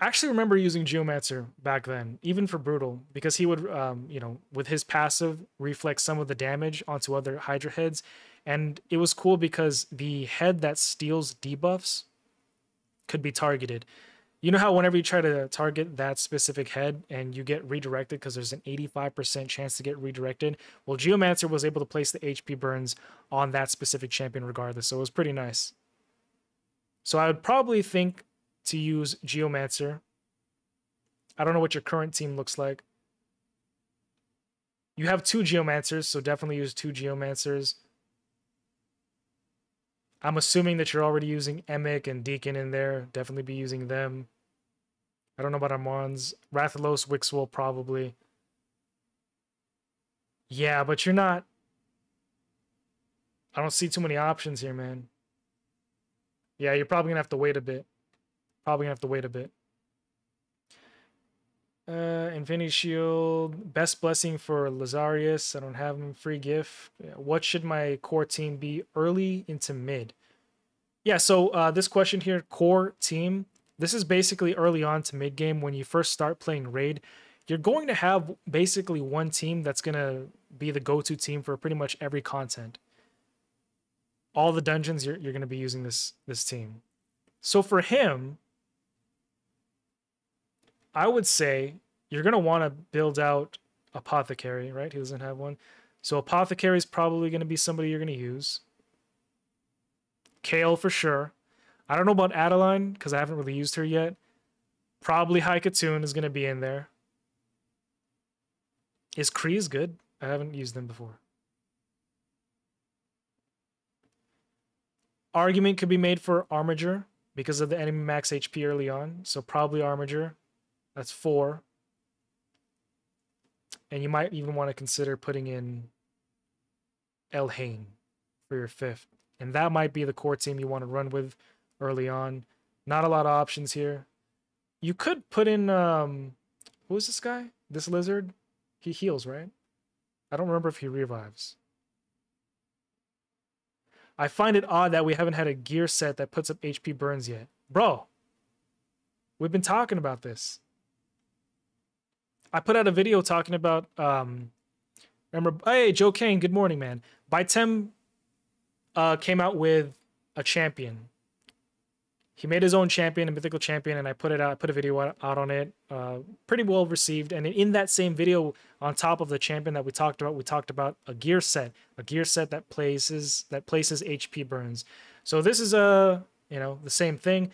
I actually remember using Geomancer back then, even for Brutal, because he would, you know, with his passive, reflect some of the damage onto other Hydra heads. And it was cool because the head that steals debuffs could be targeted. You know how whenever you try to target that specific head and you get redirected because there's an 85% chance to get redirected? Well, Geomancer was able to place the HP burns on that specific champion regardless, so it was pretty nice. So I would probably think to use Geomancer. I don't know what your current team looks like. You have 2 Geomancers, so definitely use 2 Geomancers. I'm assuming that you're already using Emic and Deacon in there. Definitely be using them. I don't know about Armands. Rathalos, Wixwell, probably. Yeah, but you're not... I don't see too many options here, man. Yeah, you're probably going to have to wait a bit. Probably going to have to wait a bit. Infinity Shield. Best Blessing for Lazarius. I don't have him. Free gift. What should my core team be early into mid? Yeah, so this question here, core team. This is basically early on to mid game. When you first start playing Raid, you're going to have basically one team that's going to be the go-to team for pretty much every content. All the dungeons, you're going to be using this team. So for him... I would say you're going to want to build out Apothecary, right? He doesn't have one. So Apothecary is probably going to be somebody you're going to use. Kale for sure. I don't know about Adeline because I haven't really used her yet. Probably Heikatoon is going to be in there. Is Kree's good? I haven't used them before. Argument could be made for Armiger because of the enemy max HP early on. So probably Armiger. That's 4. And you might even want to consider putting in Elhane for your 5th. And that might be the core team you want to run with early on. Not a lot of options here. You could put in... who is this guy? This lizard? He heals, right? I don't remember if he revives. I find it odd that we haven't had a gear set that puts up HP burns yet. Bro! We've been talking about this. I put out a video talking about, remember, hey, Joe Kane, good morning, man. Bytem came out with a champion. He made his own champion, a mythical champion, and I put it out, I put a video out on it, pretty well received. And in that same video, on top of the champion that we talked about a gear set that places HP burns. So this is, you know, the same thing.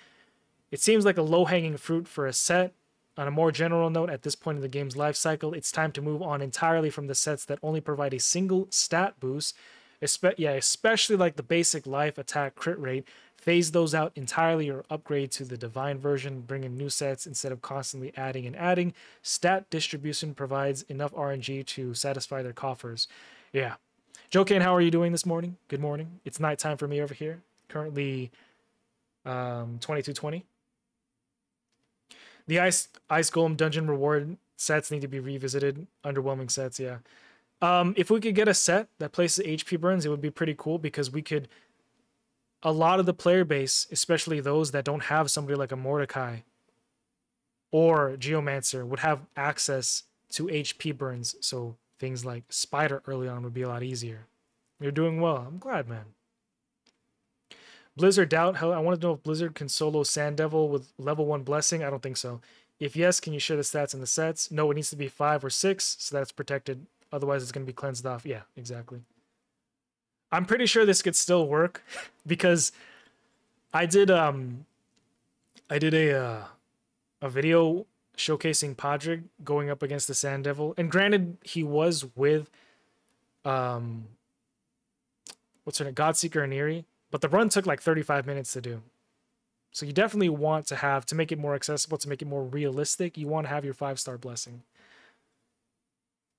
It seems like a low-hanging fruit for a set. On a more general note, at this point in the game's life cycle, it's time to move on entirely from the sets that only provide a single stat boost. Especially like the basic life, attack, crit rate. Phase those out entirely or upgrade to the divine version, bring in new sets instead of constantly adding and adding. Stat distribution provides enough RNG to satisfy their coffers. Yeah. Joe Kane, how are you doing this morning? Good morning. It's nighttime for me over here. Currently 22:20. The ice golem dungeon reward sets need to be revisited. Underwhelming sets, yeah. If we could get a set that places HP burns, it would be pretty cool because we could... A lot of the player base, especially those that don't have somebody like a Mordecai or Geomancer, would have access to HP burns. So things like Spider early on would be a lot easier. You're doing well. I'm glad, man. Blizzard doubt. I want to know if Blizzard can solo Sand Devil with level 1 blessing. I don't think so. If yes, can you share the stats and the sets? No, it needs to be 5 or 6, so that's protected. Otherwise, it's going to be cleansed off. Yeah, exactly. I'm pretty sure this could still work because I did a video showcasing Podrick going up against the Sand Devil, and granted, he was with what's her name, Godseeker and Eerie. But the run took like 35 minutes to do. So you definitely want to have, to make it more accessible, to make it more realistic, you want to have your 5-star blessing.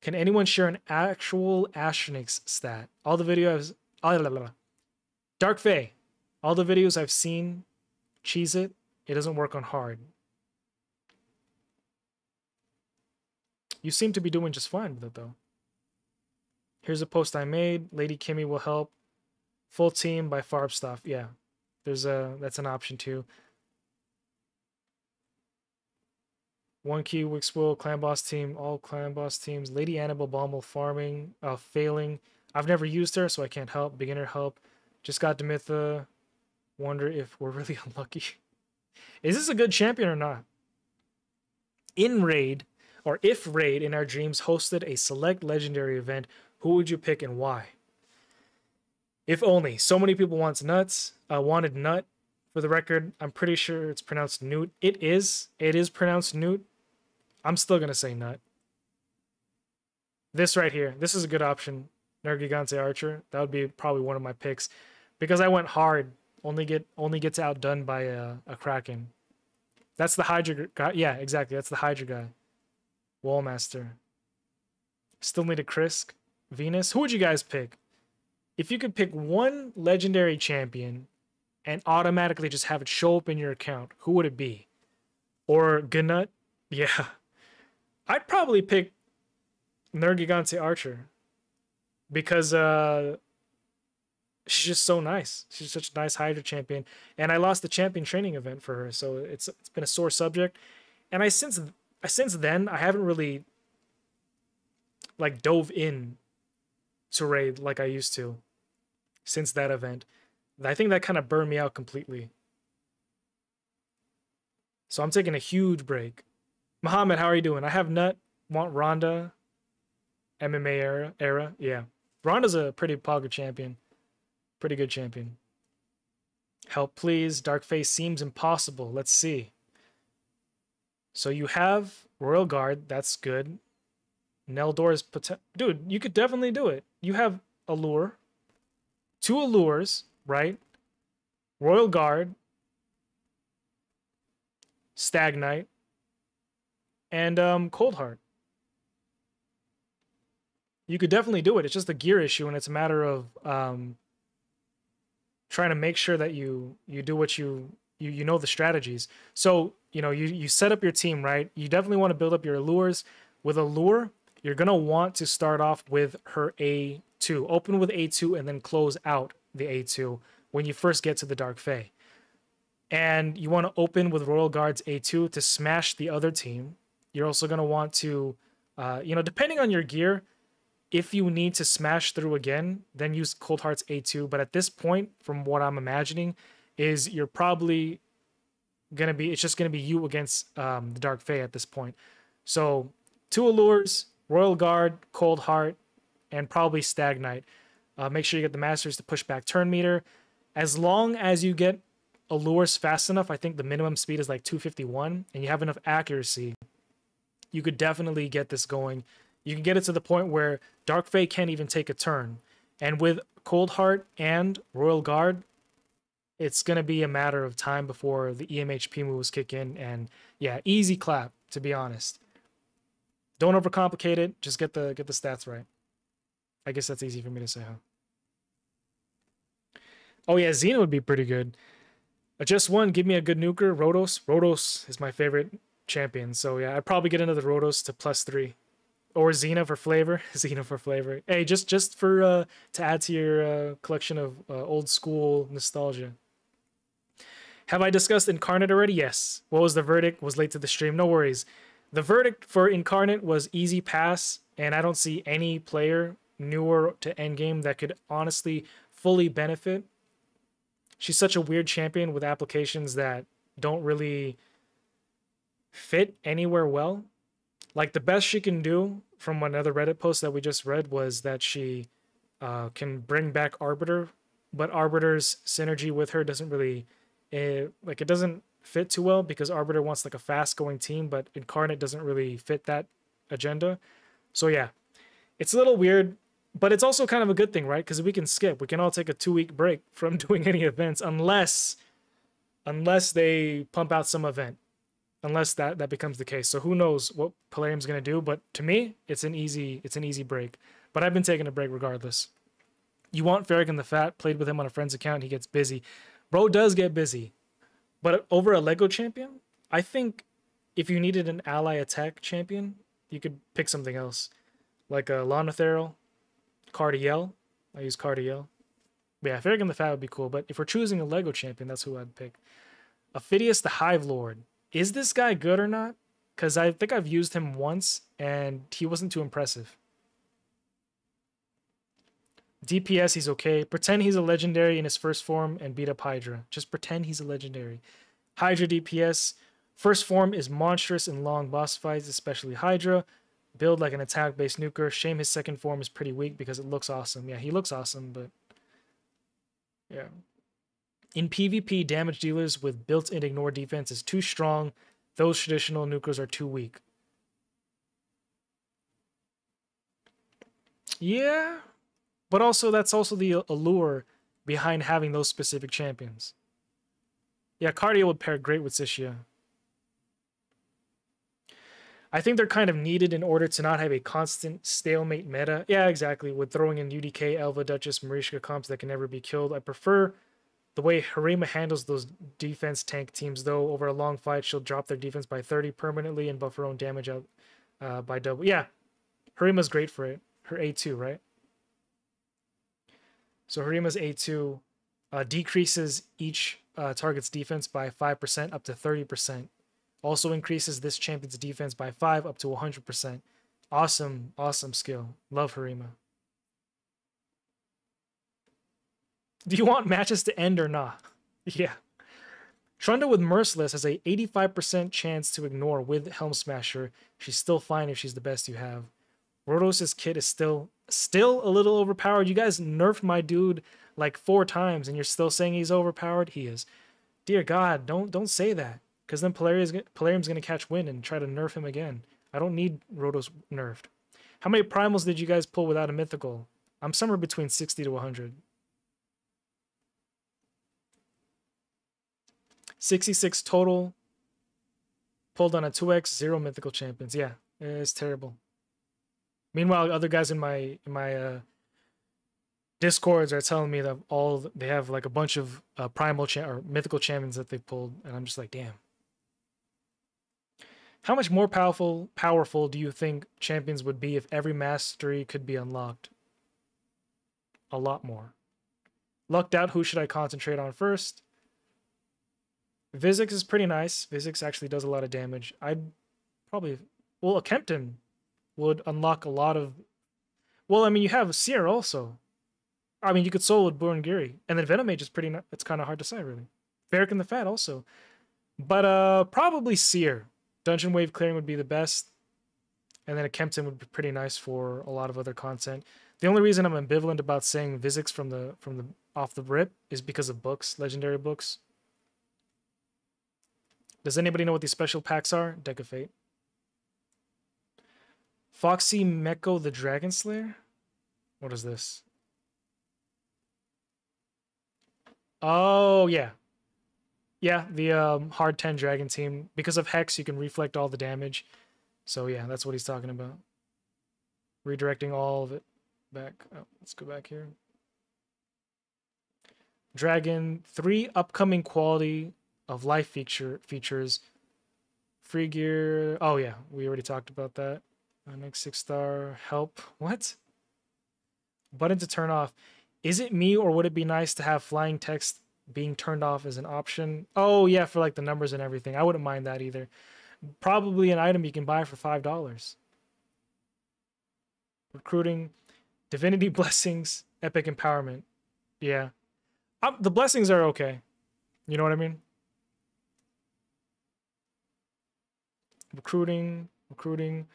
Can anyone share an actual Astronax stat? All the videos... Dark Fae. All the videos I've seen, cheese it. It doesn't work on hard. You seem to be doing just fine with it, though. Here's a post I made. Lady Kimmy will help. Full team by Farb stuff. Yeah, that's an option too. 1Q, Wixwell, Clan Boss Team, all Clan Boss Teams, Lady Annabelle Bommel farming, failing. I've never used her, so I can't help. Beginner help. Just got Demytha. Wonder if we're really unlucky. Is this a good champion or not? In raid, or if raid in our dreams hosted a select legendary event, who would you pick and why? If only. So many people wanted Nut. For the record, I'm pretty sure it's pronounced Newt. It is. It is pronounced Newt. I'm still going to say Nut. This right here. This is a good option. Nergigante Archer. That would be probably one of my picks. Because I went hard. Only gets outdone by a Kraken. That's the Hydra guy. Yeah, exactly. That's the Hydra guy. Wallmaster. Still need a Krisk. Venus. Who would you guys pick? If you could pick one legendary champion and automatically just have it show up in your account, who would it be? Or Gnut? Yeah. I'd probably pick Nergigante Archer. Because she's just so nice. She's such a nice Hydra champion. And I lost the champion training event for her, so it's been a sore subject. And since then I haven't really like dove in to raid like I used to since that event. I think that kind of burned me out completely. So I'm taking a huge break. Muhammad, how are you doing? I have Nut, want Rhonda, MMA era. Yeah. Rhonda's a pretty poga champion. Pretty good champion. Help, please. Dark Face seems impossible. Let's see. So you have Royal Guard. That's good. Neldor is... Dude, you could definitely do it. You have Allure. 2 Allures, right? Royal Guard. Stagnite. And Coldheart. You could definitely do it. It's just a gear issue, and it's a matter of... trying to make sure that you do what you know the strategies. So, you know, you set up your team, right? You definitely want to build up your allures. With allure, you're going to want to start off with her A2. Open with A2 and then close out the A2 when you first get to the Dark Fae. And you want to open with Royal Guard's A2 to smash the other team. You're also going to want to, you know, depending on your gear, if you need to smash through again, then use Coldheart's A2. But at this point, from what I'm imagining, is you're probably going to be... It's just going to be you against the Dark Fae at this point. So, 2 Allures, Royal Guard, Coldheart, and probably Stagnite. Make sure you get the Masters to push back Turn Meter. As long as you get Allures fast enough, I think the minimum speed is like 251, and you have enough accuracy, you could definitely get this going. You can get it to the point where Dark Fae can't even take a turn. And with Coldheart and Royal Guard, it's going to be a matter of time before the EMHP moves kick in. And yeah, easy clap, to be honest. Don't overcomplicate it. Just get the stats right. I guess that's easy for me to say, huh? Oh yeah, Xena would be pretty good. Just one, give me a good nuker. Rotos. Rotos is my favorite champion. So yeah, I'd probably get into the Rotos to +3. Or Xena for flavor. Xena for flavor. Hey, just for to add to your collection of old school nostalgia. Have I discussed Incarnate already? Yes. What was the verdict? Was late to the stream. No worries. The verdict for Incarnate was easy pass, and I don't see any player newer to endgame that could honestly fully benefit. She's such a weird champion with applications that don't really fit anywhere well. Like, the best she can do from another Reddit post that we just read was that she can bring back Arbiter, but Arbiter's synergy with her doesn't really, like, it doesn't fit too well because Arbiter wants, like, a fast-going team, but Incarnate doesn't really fit that agenda. So, yeah, it's a little weird, but it's also kind of a good thing, right? Because we can skip. We can all take a 2-week break from doing any events unless they pump out some event. Unless that becomes the case. So who knows what Palladium's going to do. But to me, it's an easy break. But I've been taking a break regardless. You want Ferric in the Fat. Played with him on a friend's account. He gets busy. Bro does get busy. But over a LEGO champion, I think if you needed an ally attack champion, you could pick something else. Like a Lonothero, Cardiel. I use Cardiel. But yeah, Ferric in the Fat would be cool. But if we're choosing a LEGO champion, that's who I'd pick. Ophidius the Hive Lord. Is this guy good or not? because I think I've used him once and he wasn't too impressive. DPS, he's okay. Pretend he's a legendary in his first form and beat up Hydra. Just pretend he's a legendary. Hydra DPS. First form is monstrous in long boss fights, especially Hydra. Build like an attack-based nuker. Shame his second form is pretty weak because it looks awesome. Yeah, he looks awesome, but... yeah. In PvP, damage dealers with built-in ignore defense is too strong. Those traditional nukers are too weak. Yeah. But also, that's also the allure behind having those specific champions. Yeah, cardio would pair great with Scythia. I think they're kind of needed in order to not have a constant stalemate meta. Yeah, exactly. With throwing in UDK, Elva, Duchess, Marishka comps that can never be killed. I prefer the way Harima handles those defense tank teams, though. Over a long fight, she'll drop their defense by 30 permanently and buff her own damage out by double. Yeah, Harima's great for it. Her A2, right? So Harima's A2 decreases each target's defense by 5% up to 30%. Also increases this champion's defense by 5 up to 100%. Awesome, awesome skill. Love Harima. Do you want matches to end or not? Yeah. Trunda with Merciless has a 85% chance to ignore with Helm Smasher. She's still fine if she's the best you have. Rotos' kit is still a little overpowered. You guys nerfed my dude like 4 times, and you're still saying he's overpowered? He is. Dear God, don't say that. Because then Polarium's going to catch wind and try to nerf him again. I don't need Rotos nerfed. How many primals did you guys pull without a mythical? I'm somewhere between 60 to 100. 66 total. Pulled on a 2x, 0 mythical champions. Yeah, it's terrible. Meanwhile, other guys in my Discords are telling me that they have like a bunch of primal or mythical champions that they pulled, and I'm just like, damn. How much more powerful do you think champions would be if every mastery could be unlocked? A lot more. Lucked out. Who should I concentrate on first? Vizix is pretty nice. Vizix actually does a lot of damage. Well, a Kempton would unlock a lot of... well, I mean, you have Seer also. I mean, you could solo with Burungiri. And then Venomage is pretty... it's kind of hard to say, really. Varric the Fat also. But probably Seer. Dungeon Wave clearing would be the best. And then a Kempton would be pretty nice for a lot of other content. The only reason I'm ambivalent about saying Vizix from the off the rip is because of books, legendary books. Does anybody know what these special packs are? Deck of Fate. Foxy Meko the Dragon Slayer? What is this? Oh, yeah. Yeah, the hard 10 dragon team. Because of Hex, you can reflect all the damage. So, yeah, that's what he's talking about. Redirecting all of it back. Oh, let's go back here. Dragon, 3 upcoming quality of life features. Free gear. Oh, yeah, we already talked about that. Next 6-star help. What? Button to turn off. Is it me, or would it be nice to have flying text being turned off as an option? Oh, yeah, for like the numbers and everything. I wouldn't mind that either. Probably an item you can buy for $5. Recruiting. Divinity Blessings. Epic Empowerment. Yeah. The blessings are okay. You know what I mean? Recruiting. Recruiting.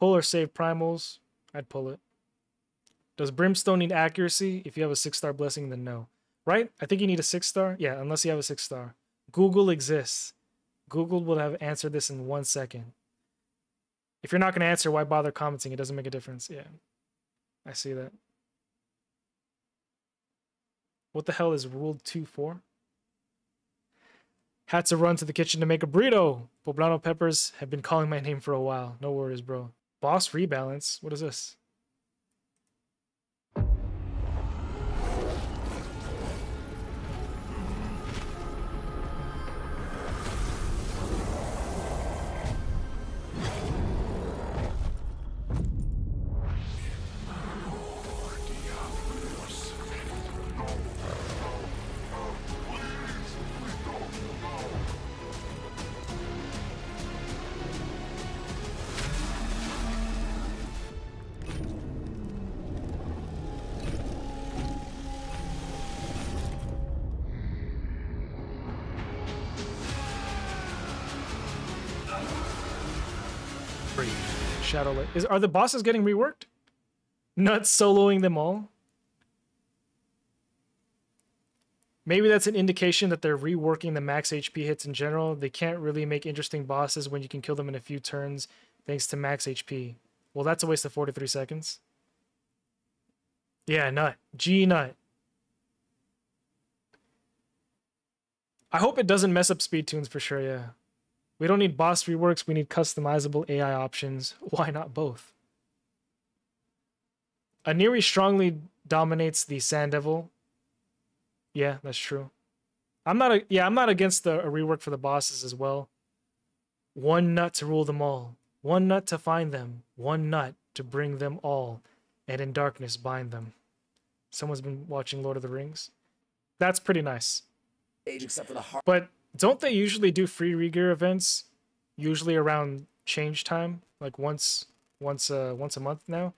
Pull or save primals. I'd pull it. Does Brimstone need accuracy? If you have a 6-star blessing, then no. Right? I think you need a 6-star. Yeah, unless you have a 6-star. Google exists. Google would have answered this in 1 second. If you're not going to answer, why bother commenting? It doesn't make a difference. Yeah. I see that. What the hell is Rule 2 for? Had to run to the kitchen to make a burrito. Poblano Peppers have been calling my name for a while. No worries, bro. Boss rebalance. What is this? pretty. Shadowlight. Are the bosses getting reworked? Not soloing them all? Maybe that's an indication that they're reworking the max HP hits in general. They can't really make interesting bosses when you can kill them in a few turns thanks to max HP. Well, that's a waste of 43 seconds. Yeah, nut. G nut. I hope it doesn't mess up speed tunes for sure, yeah. We don't need boss reworks, we need customizable AI options. Why not both? Aniri strongly dominates the Sand Devil. Yeah, that's true. I'm not against a rework for the bosses as well. One nut to rule them all. One nut to find them. One nut to bring them all. And in darkness bind them. Someone's been watching Lord of the Rings. That's pretty nice. Except for the heart. But don't they usually do free regear events usually around change time, like once a month now?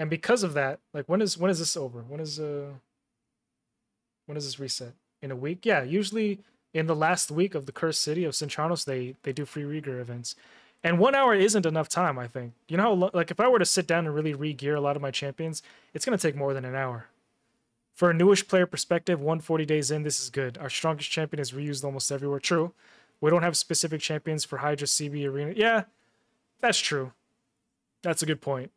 And because of that, like when is this over? When is this reset? In a week? Yeah, usually in the last week of the cursed city of Centranos they do free regear events. And 1 hour isn't enough time, I think. You know how, like if I were to sit down and really regear a lot of my champions, it's going to take more than an hour. For a newish player perspective, 140 days in, this is good. Our strongest champion is reused almost everywhere. True. We don't have specific champions for Hydra, CB, Arena. Yeah, that's true. That's a good point.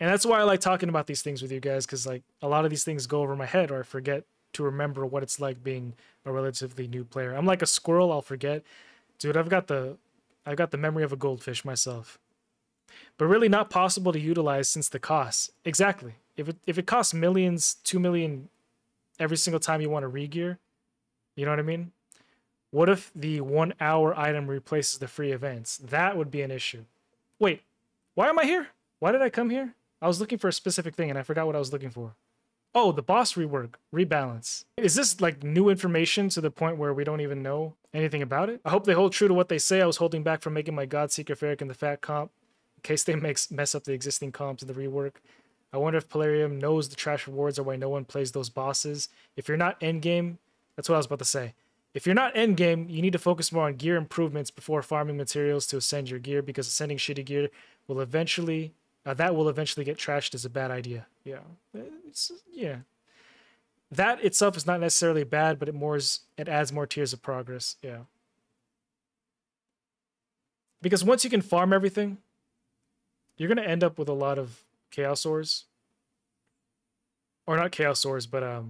And that's why I like talking about these things with you guys, because like a lot of these things go over my head or I forget to remember what it's like being a relatively new player. I'm like a squirrel, I'll forget. Dude, I've got the memory of a goldfish myself. But really not possible to utilize since the cost. Exactly. If it costs millions, 2 million every single time you want to regear, you know what I mean? What if the 1 hour item replaces the free events? That would be an issue. Wait, why am I here? Why did I come here? I was looking for a specific thing and I forgot what I was looking for. Oh, the boss rework, rebalance. Is this like new information to the point where we don't even know anything about it? I hope they hold true to what they say. I was holding back from making my Godseeker Ferric in the fat comp in case they mess up the existing comps in the rework. I wonder if Polarium knows the trash rewards or why no one plays those bosses. If you're not endgame, that's what I was about to say. If you're not endgame, you need to focus more on gear improvements before farming materials to ascend your gear, because ascending shitty gear will eventually, that will eventually get trashed is a bad idea. Yeah. Yeah. That itself is not necessarily bad, but it adds more tiers of progress. Yeah. Because once you can farm everything, you're going to end up with a lot of Chaos Ores, or not Chaos Ores, but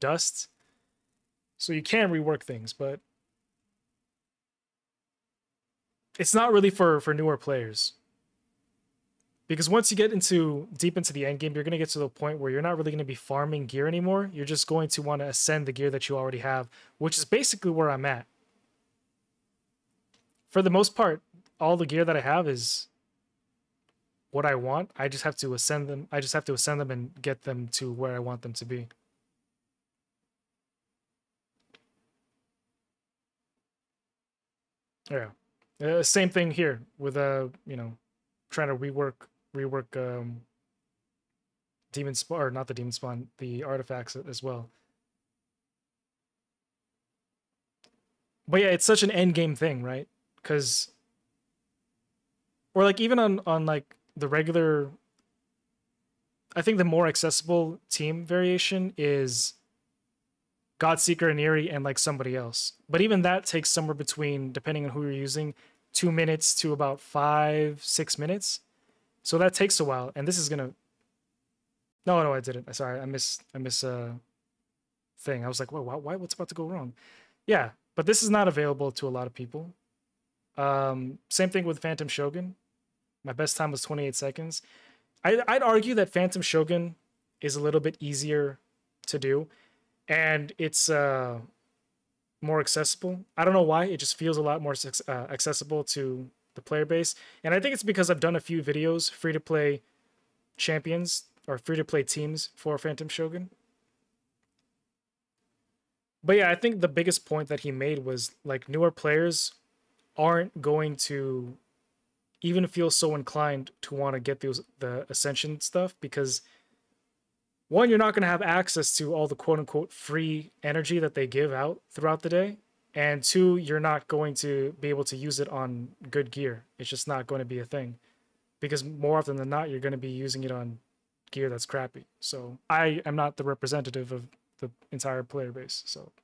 dust. So you can rework things, but it's not really for newer players, because once you get deep into the end game, you're going to get to the point where you're not really going to be farming gear anymore. You're just going to want to ascend the gear that you already have, which is basically where I'm at. For the most part, all the gear that I have is what I want. I just have to ascend them. I just have to ascend them and get them to where I want them to be. Yeah. Same thing here with trying to rework demon spawn, or not the demon spawn, the artifacts as well. But yeah, it's such an end game thing, right? Cuz or like even on like the regular, I think the more accessible team variation is Godseeker and Eri and like somebody else. But even that takes somewhere between, depending on who you're using, 2 minutes to about 5-6 minutes. So that takes a while. And this is gonna, no, I didn't. Sorry, I miss a thing. I was like, whoa, why? What's about to go wrong? Yeah, but this is not available to a lot of people. Same thing with Phantom Shogun. My best time was 28 seconds. I'd argue that Phantom Shogun is a little bit easier to do, and it's more accessible. I don't know why. It just feels a lot more accessible to the player base. And I think it's because I've done a few videos, free-to-play champions or free-to-play teams for Phantom Shogun. But yeah, I think the biggest point that he made was like newer players aren't going to even feel so inclined to want to get the Ascension stuff, because one, you're not going to have access to all the quote-unquote free energy that they give out throughout the day, And two, you're not going to be able to use it on good gear. It's just not going to be a thing. Because more often than not, you're going to be using it on gear that's crappy. So I am not the representative of the entire player base. So